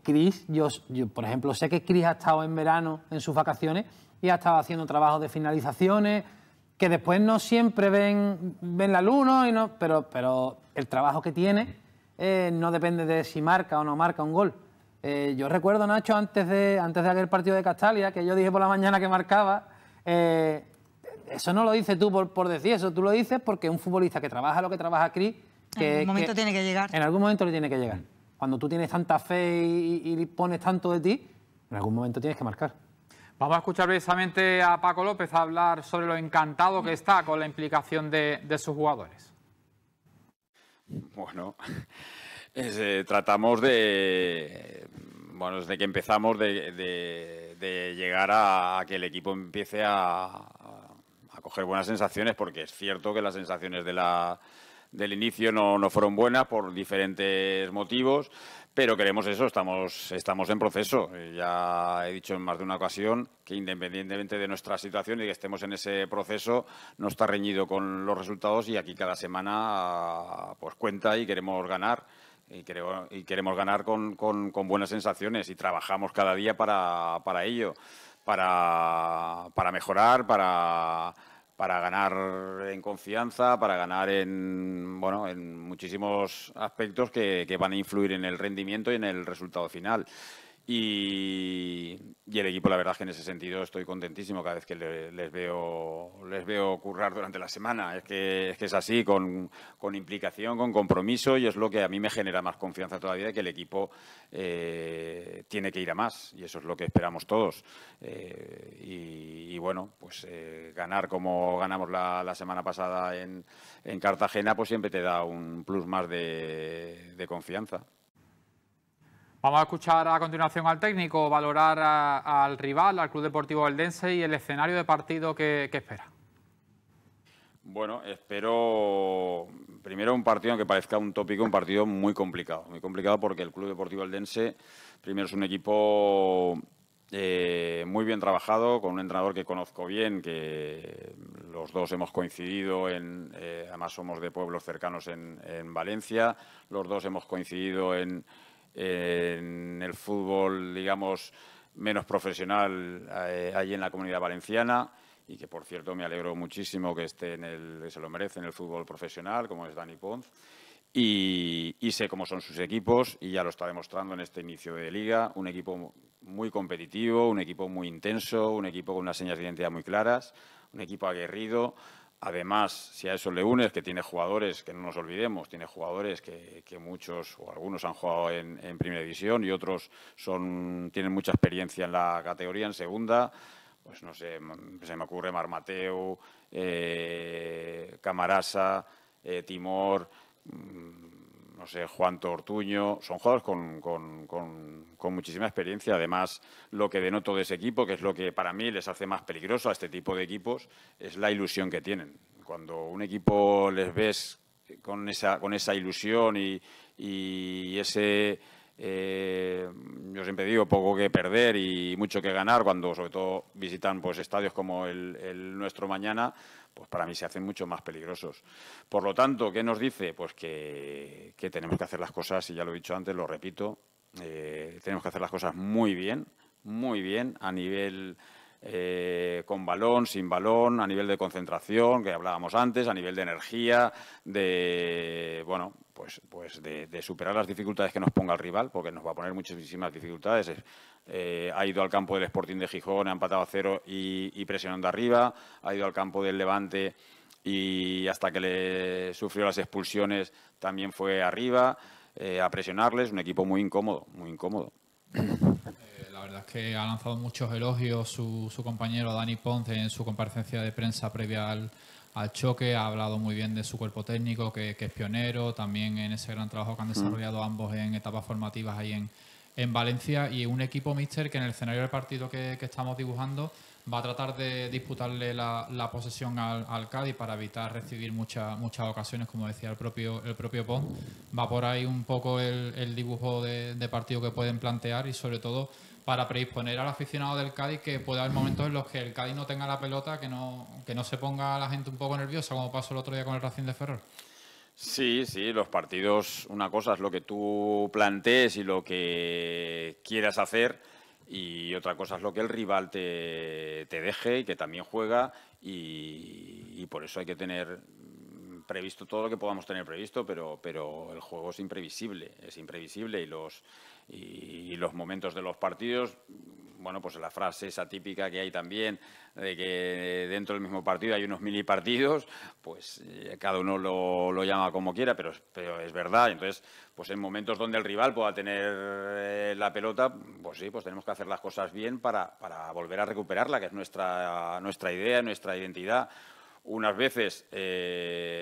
Chris, yo por ejemplo sé que Chris ha estado en verano, en sus vacaciones, y ha estado haciendo trabajos de finalizaciones que después no siempre ven la luz, ¿no? Pero el trabajo que tiene no depende de si marca o no marca un gol. Yo recuerdo, Nacho, antes de aquel partido de Castalia, que yo dije por la mañana que marcaba, eso no lo dices tú por decir eso, tú lo dices porque un futbolista que trabaja lo que trabaja Chris... En algún momento tiene que llegar. En algún momento le tiene que llegar. Cuando tú tienes tanta fe y pones tanto de ti, en algún momento tienes que marcar. Vamos a escuchar precisamente a Paco López a hablar sobre lo encantado que está con la implicación de sus jugadores. Bueno, tratamos de... Bueno, desde que empezamos de llegar a que el equipo empiece a coger buenas sensaciones, porque es cierto que las sensaciones del inicio no fueron buenas por diferentes motivos, pero queremos eso, estamos en proceso. Ya he dicho en más de una ocasión que independientemente de nuestra situación y que estemos en ese proceso, no está reñido con los resultados y aquí cada semana pues cuenta y queremos ganar. Y queremos ganar con buenas sensaciones y trabajamos cada día para ello, para mejorar, para ganar en confianza, para ganar en muchísimos aspectos que van a influir en el rendimiento y en el resultado final. Y el equipo, la verdad es que en ese sentido estoy contentísimo cada vez que les veo currar durante la semana. Es que es así, con implicación, con compromiso, y es lo que a mí me genera más confianza todavía de que el equipo tiene que ir a más, y eso es lo que esperamos todos. Bueno, pues ganar como ganamos la semana pasada en Cartagena, pues siempre te da un plus más de confianza. Vamos a escuchar a continuación al técnico valorar al rival, al Club Deportivo Eldense y el escenario de partido que espera. Bueno, espero primero un partido, aunque parezca un tópico, un partido muy complicado porque el Club Deportivo Eldense primero es un equipo muy bien trabajado, con un entrenador que conozco bien, que los dos hemos coincidido, además somos de pueblos cercanos en Valencia, los dos hemos coincidido en el fútbol, digamos, menos profesional allí en la Comunidad Valenciana, y que, por cierto, me alegro muchísimo que esté que se lo merece en el fútbol profesional, como es Dani Ponç, y sé cómo son sus equipos, y ya lo está demostrando en este inicio de Liga, un equipo muy competitivo, un equipo muy intenso, un equipo con unas señas de identidad muy claras, un equipo aguerrido. Además, si a eso le unes que tiene jugadores, que no nos olvidemos, tiene jugadores que muchos o algunos han jugado en primera división y otros tienen mucha experiencia en la categoría, en segunda, pues no sé, se me ocurre Marmateu, Camarasa, Timor, no sé, Juanito Ortuño, son jugadores con muchísima experiencia. Además, lo que denoto de ese equipo, que es lo que para mí les hace más peligroso a este tipo de equipos, es la ilusión que tienen. Cuando un equipo les ves con esa ilusión y ese, yo siempre digo, poco que perder y mucho que ganar, cuando sobre todo visitan pues estadios como el nuestro mañana, pues para mí se hacen mucho más peligrosos. Por lo tanto, ¿qué nos dice? Pues que tenemos que hacer las cosas, y ya lo he dicho antes, lo repito, tenemos que hacer las cosas muy bien, a nivel con balón, sin balón, a nivel de concentración, que hablábamos antes, a nivel de energía, de superar las dificultades que nos ponga el rival, porque nos va a poner muchísimas dificultades. Ha ido al campo del Sporting de Gijón, ha empatado a 0 y presionando arriba, ha ido al campo del Levante y hasta que le sufrió las expulsiones también fue arriba a presionarles, un equipo muy incómodo, muy incómodo. La verdad es que ha lanzado muchos elogios su compañero Dani Ponce en su comparecencia de prensa previa al choque. Ha hablado muy bien de su cuerpo técnico, que es pionero, también en ese gran trabajo que han desarrollado ambos en etapas formativas ahí en Valencia, y un equipo míster que en el escenario del partido que estamos dibujando va a tratar de disputarle la posesión al Cádiz para evitar recibir muchas ocasiones, como decía el propio Pons. Va por ahí un poco el dibujo de partido que pueden plantear, y sobre todo para predisponer al aficionado del Cádiz, que puede haber momentos en los que el Cádiz no tenga la pelota, que no se ponga la gente un poco nerviosa, como pasó el otro día con el Racing de Ferrol. Sí, sí, los partidos, una cosa es lo que tú plantees y lo que quieras hacer, y otra cosa es lo que el rival te deje y que también juega, y por eso hay que tener previsto todo lo que podamos tener previsto, pero el juego es imprevisible, y los y los momentos de los partidos. Bueno, pues la frase esa típica que hay también, de que dentro del mismo partido hay unos mini partidos, pues cada uno lo llama como quiera, pero es verdad. Entonces, pues en momentos donde el rival pueda tener la pelota, pues sí, pues tenemos que hacer las cosas bien para volver a recuperarla, que es nuestra idea, nuestra identidad. Unas veces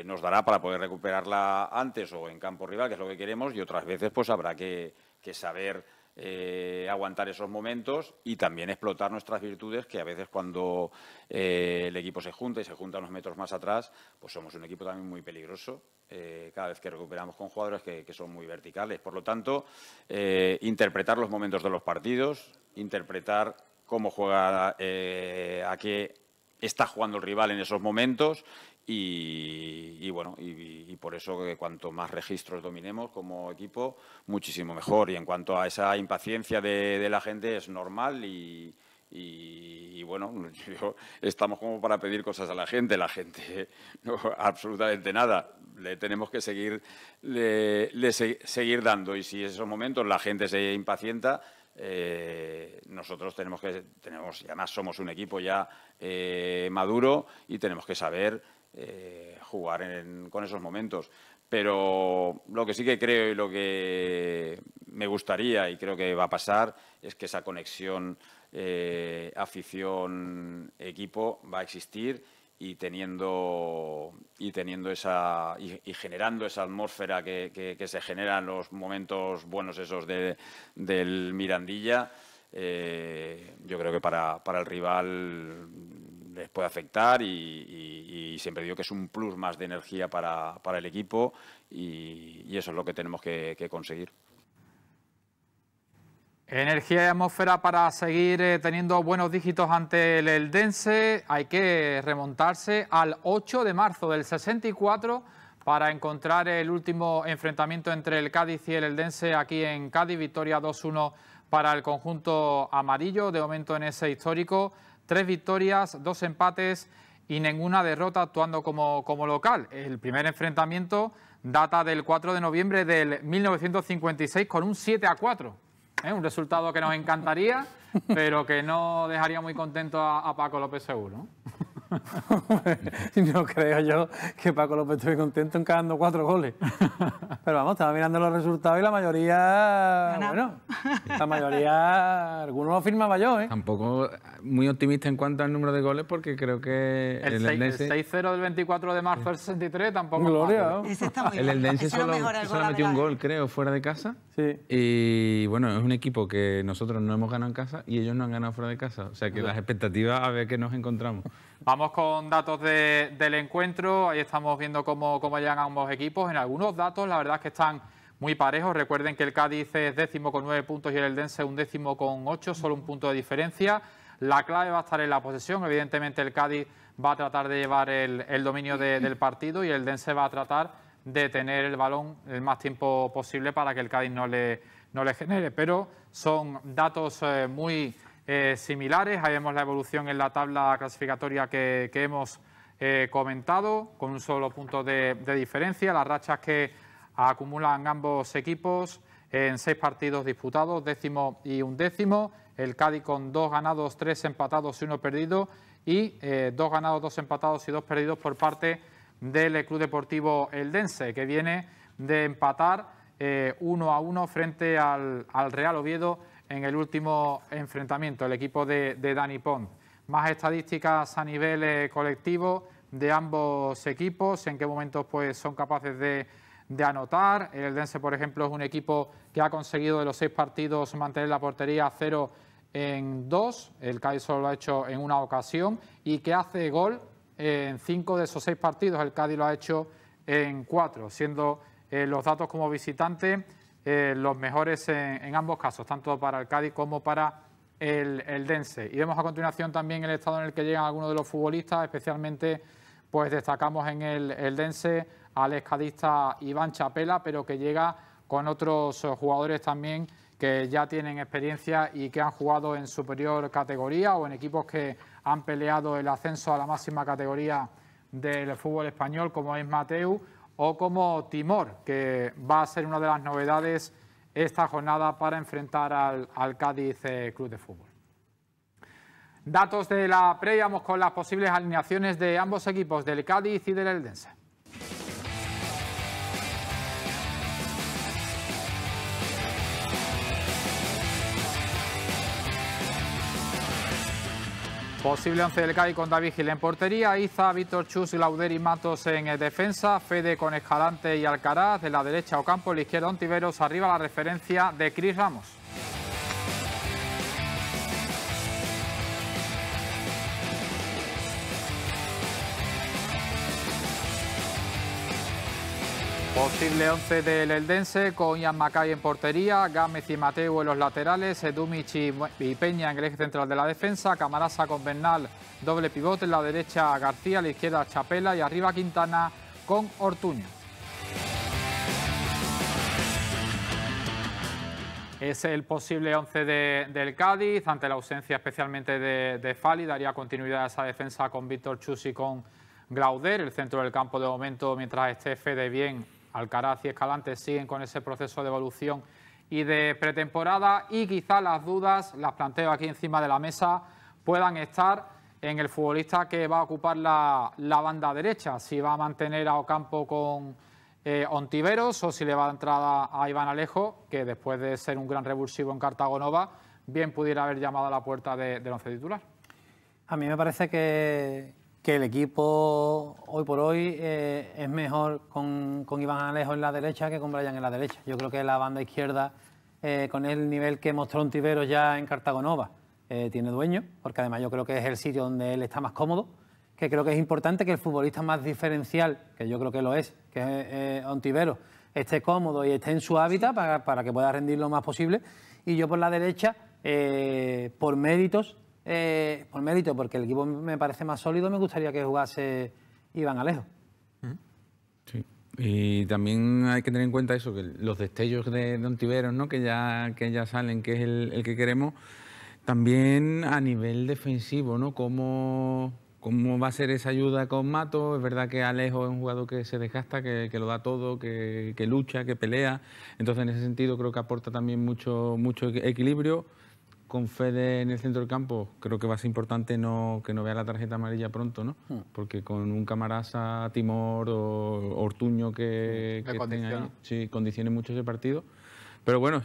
nos dará para poder recuperarla antes o en campo rival, que es lo que queremos, y otras veces pues habrá que saber... aguantar esos momentos y también explotar nuestras virtudes, que a veces cuando el equipo se junta y se junta unos metros más atrás, pues somos un equipo también muy peligroso, cada vez que recuperamos con jugadores que son muy verticales. Por lo tanto, interpretar los momentos de los partidos, interpretar cómo juega, a qué está jugando el rival en esos momentos. Y bueno, y por eso que cuanto más registros dominemos como equipo, muchísimo mejor. Y en cuanto a esa impaciencia de la gente, es normal y bueno, estamos como para pedir cosas a la gente no, absolutamente nada. Le tenemos que seguir dando, y si en esos momentos la gente se impacienta, nosotros tenemos, y además somos un equipo ya maduro y tenemos que saber... jugar con esos momentos. Pero lo que sí que creo y lo que me gustaría y creo que va a pasar es que esa conexión afición-equipo va a existir, y teniendo esa y generando esa atmósfera que se genera en los momentos buenos esos del Mirandilla, yo creo que para el rival les puede afectar, y siempre digo que es un plus más de energía para el equipo, y eso es lo que tenemos que conseguir. Energía y atmósfera para seguir teniendo buenos dígitos ante el Eldense. Hay que remontarse al 8 de marzo del 64 para encontrar el último enfrentamiento entre el Cádiz y el Eldense aquí en Cádiz. Victoria 2-1 para el conjunto amarillo, de momento en ese histórico. 3 victorias, 2 empates y ninguna derrota actuando como local. El primer enfrentamiento data del 4 de noviembre del 1956 con un 7-4. Un resultado que nos encantaría, pero que no dejaría muy contento a Paco López seguro. No creo yo que Paco López esté contento en quedando 4 goles. Pero vamos, estaba mirando los resultados y la mayoría... Bueno, la mayoría... Algunos lo firmaba yo, ¿eh? Tampoco muy optimista en cuanto al número de goles, porque creo que... El 6-0 del 24 de marzo del 63 tampoco... Gloria, ese está muy bien. El Eldense solo metió un gol, creo, fuera de casa. Sí. Y bueno, es un equipo que nosotros no hemos ganado en casa y ellos no han ganado fuera de casa. O sea que las expectativas, a ver qué nos encontramos. Vamos con datos del encuentro. Ahí estamos viendo cómo llegan ambos equipos. En algunos datos la verdad es que están muy parejos. Recuerden que el Cádiz es 10º con 9 puntos y el Eldense 10º con 8, solo un punto de diferencia. La clave va a estar en la posesión. Evidentemente el Cádiz va a tratar de llevar el dominio del partido, y el Eldense va a tratar de tener el balón el más tiempo posible para que el Cádiz no le genere. Pero son datos muy... similares. Ahí vemos la evolución en la tabla clasificatoria que hemos comentado, con un solo punto de diferencia. Las rachas que acumulan ambos equipos en 6 partidos disputados, 10º y 11º. El Cádiz con 2 ganados, 3 empatados y 1 perdido... y 2 ganados, 2 empatados y 2 perdidos por parte del Club Deportivo Eldense, que viene de empatar 1-1 frente al Real Oviedo en el último enfrentamiento, el equipo de Dani Ponç. Más estadísticas a nivel colectivo de ambos equipos, en qué momentos pues son capaces de anotar. El Eldense, por ejemplo, es un equipo que ha conseguido de los 6 partidos mantener la portería a 0 en 2, el Cádiz solo lo ha hecho en una ocasión, y que hace gol en 5 de esos 6 partidos, el Cádiz lo ha hecho en 4, siendo los datos como visitante los mejores en ambos casos, tanto para el Cádiz como para el Eldense. Y vemos a continuación también el estado en el que llegan algunos de los futbolistas, especialmente pues destacamos en el Eldense al excadista Iván Chapela, pero que llega con otros jugadores también que ya tienen experiencia y que han jugado en superior categoría o en equipos que han peleado el ascenso a la máxima categoría del fútbol español, como es Mateu, o como Timor, que va a ser una de las novedades esta jornada para enfrentar al Cádiz Club de Fútbol. Datos de la previa, vamos con las posibles alineaciones de ambos equipos, del Cádiz y del Eldense. Posible once del Cádiz con David Gil en portería, Iza, Víctor Chus, Glauderi Matos en defensa, Fede con Escalante y Alcaraz, de la derecha Ocampo, la izquierda Ontiveros, arriba la referencia de Chris Ramos. Posible once del Eldense con Ian Macay en portería, Gámez y Mateu en los laterales, Dumich y Peña en el eje central de la defensa, Camarasa con Bernal, doble pivote, en la derecha García, a la izquierda Chapela y arriba Quintana con Ortuño. Es el posible once del Cádiz, ante la ausencia especialmente de Fali, daría continuidad a esa defensa con Víctor Chus y con Glauder, el centro del campo de momento, mientras esté Fede bien, Alcaraz y Escalante siguen con ese proceso de evolución y de pretemporada, y quizá las dudas, las planteo aquí encima de la mesa, puedan estar en el futbolista que va a ocupar la banda derecha, si va a mantener a Ocampo con Ontiveros o si le va a dar entrada a Iván Alejo, que después de ser un gran revulsivo en Cartagonova, bien pudiera haber llamado a la puerta del once titular. A mí me parece que el equipo hoy por hoy es mejor con Iván Alejo en la derecha que con Brian en la derecha. Yo creo que la banda izquierda, con el nivel que mostró Ontiveros ya en Cartagonova, tiene dueño, porque además yo creo que es el sitio donde él está más cómodo, que creo que es importante que el futbolista más diferencial, que yo creo que lo es, que es Ontiveros, esté cómodo y esté en su hábitat para que pueda rendir lo más posible. Y yo por la derecha, por mérito, porque el equipo me parece más sólido, me gustaría que jugase Iván Alejo. Sí. Y también hay que tener en cuenta eso, que los destellos de Ontiveros, ¿no? que ya salen, que es el que queremos, también a nivel defensivo, ¿no? ¿Cómo va a ser esa ayuda con Matos? Es verdad que Alejo es un jugador que se desgasta, que lo da todo, que lucha, que pelea, entonces en ese sentido creo que aporta también mucho equilibrio. Con Fede en el centro del campo, creo que va a ser importante que no vea la tarjeta amarilla pronto, ¿no? Porque con un Camarasa, Timor o Ortuño que estén ahí, sí, condicionen mucho ese partido. Pero bueno,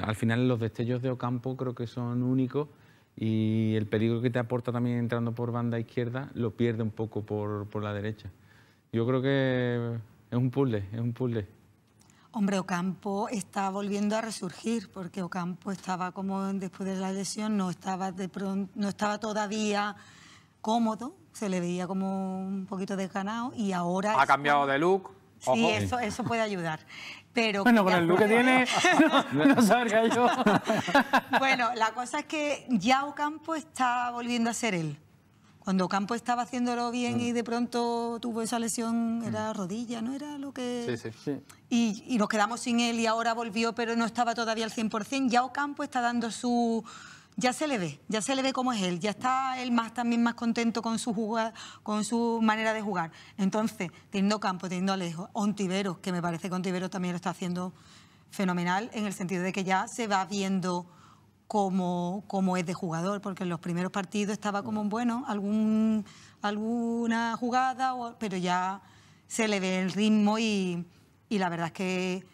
al final los destellos de Ocampo creo que son únicos y el peligro que te aporta también entrando por banda izquierda lo pierde un poco por la derecha. Yo creo que es un puzzle, es un puzzle. Hombre, Ocampo está volviendo a resurgir, porque Ocampo estaba como después de la lesión, no estaba todavía cómodo, se le veía como un poquito desganado y ahora... Ha cambiado de look. Ojo. Sí, eso puede ayudar. Pero bueno, con el look que tiene, no sabría yo. Bueno, la cosa es que ya Ocampo está volviendo a ser él. Cuando Ocampo estaba haciéndolo bien y de pronto tuvo esa lesión, era rodilla, ¿no? Era lo que... Sí, sí, sí. Y nos quedamos sin él y ahora volvió, pero no estaba todavía al 100%. Ya Ocampo está dando su... ya se le ve cómo es él. Ya está él también más contento con su manera de jugar. Entonces, teniendo Ocampo, teniendo Alejo, Ontiveros, que me parece que Ontiveros también lo está haciendo fenomenal, en el sentido de que ya se va viendo... Como es de jugador, porque en los primeros partidos estaba como, bueno, alguna jugada, pero ya se le ve el ritmo y la verdad es que,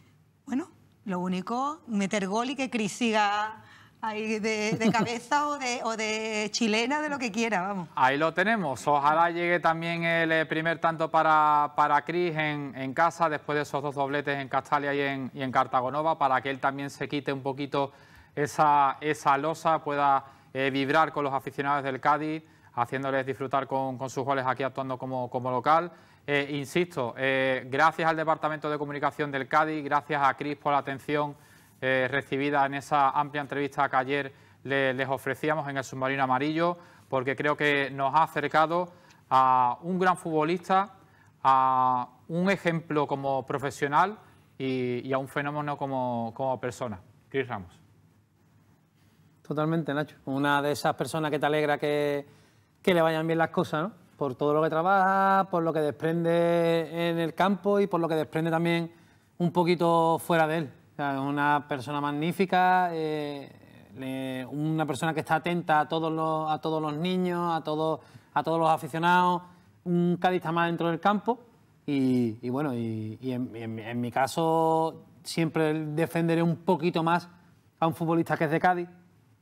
bueno, lo único, meter gol y que Cris siga ahí de cabeza o de chilena, de lo que quiera, vamos. Ahí lo tenemos, ojalá llegue también el primer tanto para Cris en casa, después de esos dos dobletes en Castalia y en Cartagonova, para que él también se quite un poquito... Esa losa, pueda vibrar con los aficionados del Cádiz, haciéndoles disfrutar con sus goles aquí actuando como local. Insisto, gracias al Departamento de Comunicación del Cádiz, gracias a Cris por la atención recibida en esa amplia entrevista que ayer les ofrecíamos en el Submarino Amarillo, porque creo que nos ha acercado a un gran futbolista, a un ejemplo como profesional y a un fenómeno como persona. Cris Ramos. Totalmente, Nacho. Una de esas personas que te alegra que le vayan bien las cosas, ¿no? Por todo lo que trabaja, por lo que desprende en el campo y por lo que desprende también un poquito fuera de él. O sea, es una persona magnífica, una persona que está atenta a todos los niños, a todos los aficionados, un cadista más dentro del campo y bueno, en mi caso siempre defenderé un poquito más a un futbolista que es de Cádiz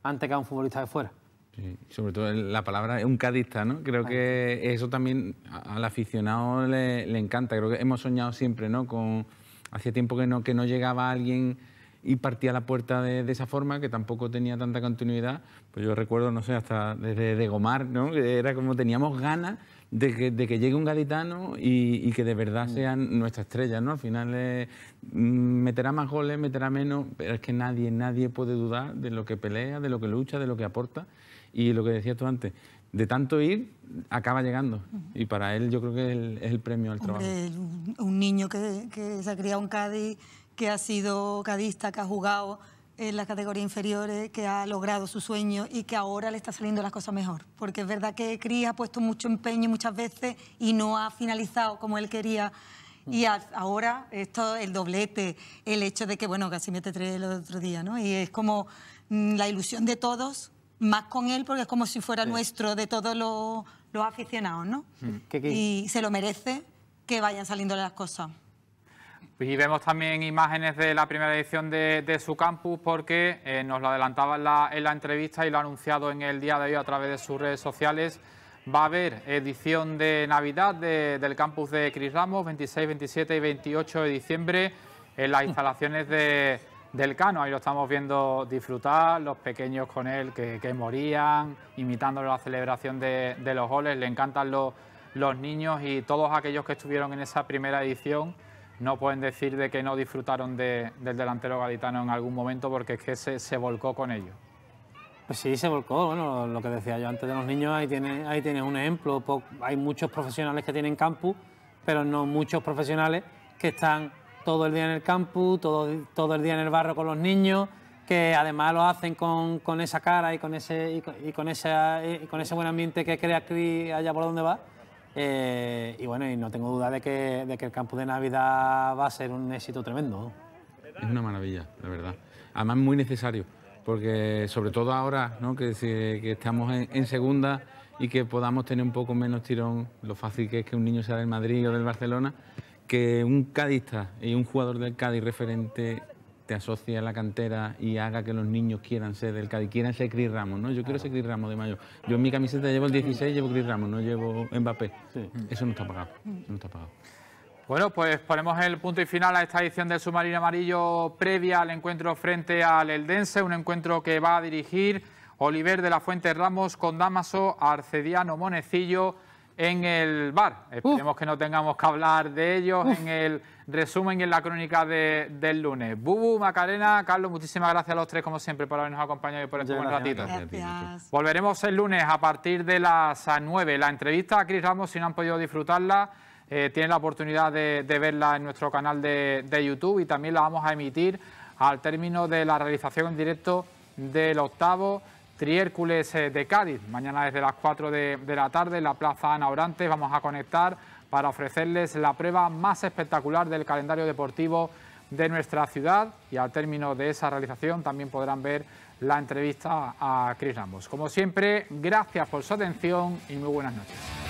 antes que a un futbolista de fuera. Sí, sobre todo la palabra un cadista, ¿no? Creo que eso también al aficionado le encanta. Creo que hemos soñado siempre, ¿no? Con, hacía tiempo que no llegaba alguien y partía la puerta de esa forma, que tampoco tenía tanta continuidad. Pues yo recuerdo, no sé, hasta desde de Gomar, ¿no? Era como teníamos ganas de que llegue un gaditano y que de verdad sea nuestra estrella, ¿no? Al final meterá más goles, meterá menos, pero es que nadie puede dudar de lo que pelea, de lo que lucha, de lo que aporta. Y lo que decías tú antes, de tanto ir, acaba llegando. Y para él yo creo que es el premio al trabajo. Un niño que se ha criado en Cádiz, que ha sido cadista, que ha jugado en las categorías inferiores, que ha logrado su sueño y que ahora le está saliendo las cosas mejor. Porque es verdad que Cris ha puesto mucho empeño muchas veces y no ha finalizado como él quería. Y ahora esto, el doblete, el hecho de que, bueno, casi mete tres el otro día, ¿no? Y es como la ilusión de todos, más con él, porque es como si fuera nuestro, de todos los aficionados, ¿no? Y se lo merece que vayan saliendo las cosas. Y vemos también imágenes de la primera edición de su campus, porque nos lo adelantaba en la entrevista y lo ha anunciado en el día de hoy a través de sus redes sociales. Va a haber edición de Navidad del campus de Chris Ramos, 26, 27 y 28 de diciembre, en las instalaciones del Cano. Ahí lo estamos viendo disfrutar, los pequeños con él que morían, imitando la celebración de los goles. Le encantan los niños y todos aquellos que estuvieron en esa primera edición no pueden decir de que no disfrutaron del delantero gaditano en algún momento, porque es que se volcó con ellos. Pues sí, se volcó. Bueno, lo que decía yo antes de los niños, ahí tienes un ejemplo. Hay muchos profesionales que tienen campus, pero no muchos profesionales que están todo el día en el campus, todo el día en el barro con los niños, que además lo hacen con esa cara y con ese buen ambiente que crea Cris allá por donde va. Y bueno, y no tengo duda de que el campus de Navidad va a ser un éxito tremendo. Es una maravilla, la verdad. Además, muy necesario, porque sobre todo ahora, ¿no? que estamos en segunda y que podamos tener un poco menos tirón, lo fácil que es que un niño sea del Madrid o del Barcelona, que un cadista y un jugador del Cádiz referente te asocia a la cantera y haga que los niños quieran ser del Cádiz, quieran ser Cris Ramos, ¿no? Yo quiero ser Cris Ramos de mayo. Yo en mi camiseta llevo el 16, llevo Cris Ramos, no llevo Mbappé. Sí. Eso no está pagado, eso no está pagado. Bueno, pues ponemos el punto y final a esta edición del Submarino Amarillo previa al encuentro frente al Eldense, un encuentro que va a dirigir Oliver de la Fuente Ramos con Dámaso Arcediano Monecillo en el VAR. Esperemos que no tengamos que hablar de ellos en el resumen y en la crónica del lunes. Bubu, Macarena, Carlos, muchísimas gracias a los tres, como siempre, por habernos acompañado y por este buen ratito. Gracias. Volveremos el lunes a partir de las 9. La entrevista a Cris Ramos, si no han podido disfrutarla, tienen la oportunidad de verla en nuestro canal de YouTube, y también la vamos a emitir al término de la realización en directo del 8º Triércules de Cádiz. Mañana desde las 4 de la tarde en la Plaza Ana Orantes vamos a conectar para ofrecerles la prueba más espectacular del calendario deportivo de nuestra ciudad, y al término de esa realización también podrán ver la entrevista a Cris Ramos. Como siempre, gracias por su atención y muy buenas noches.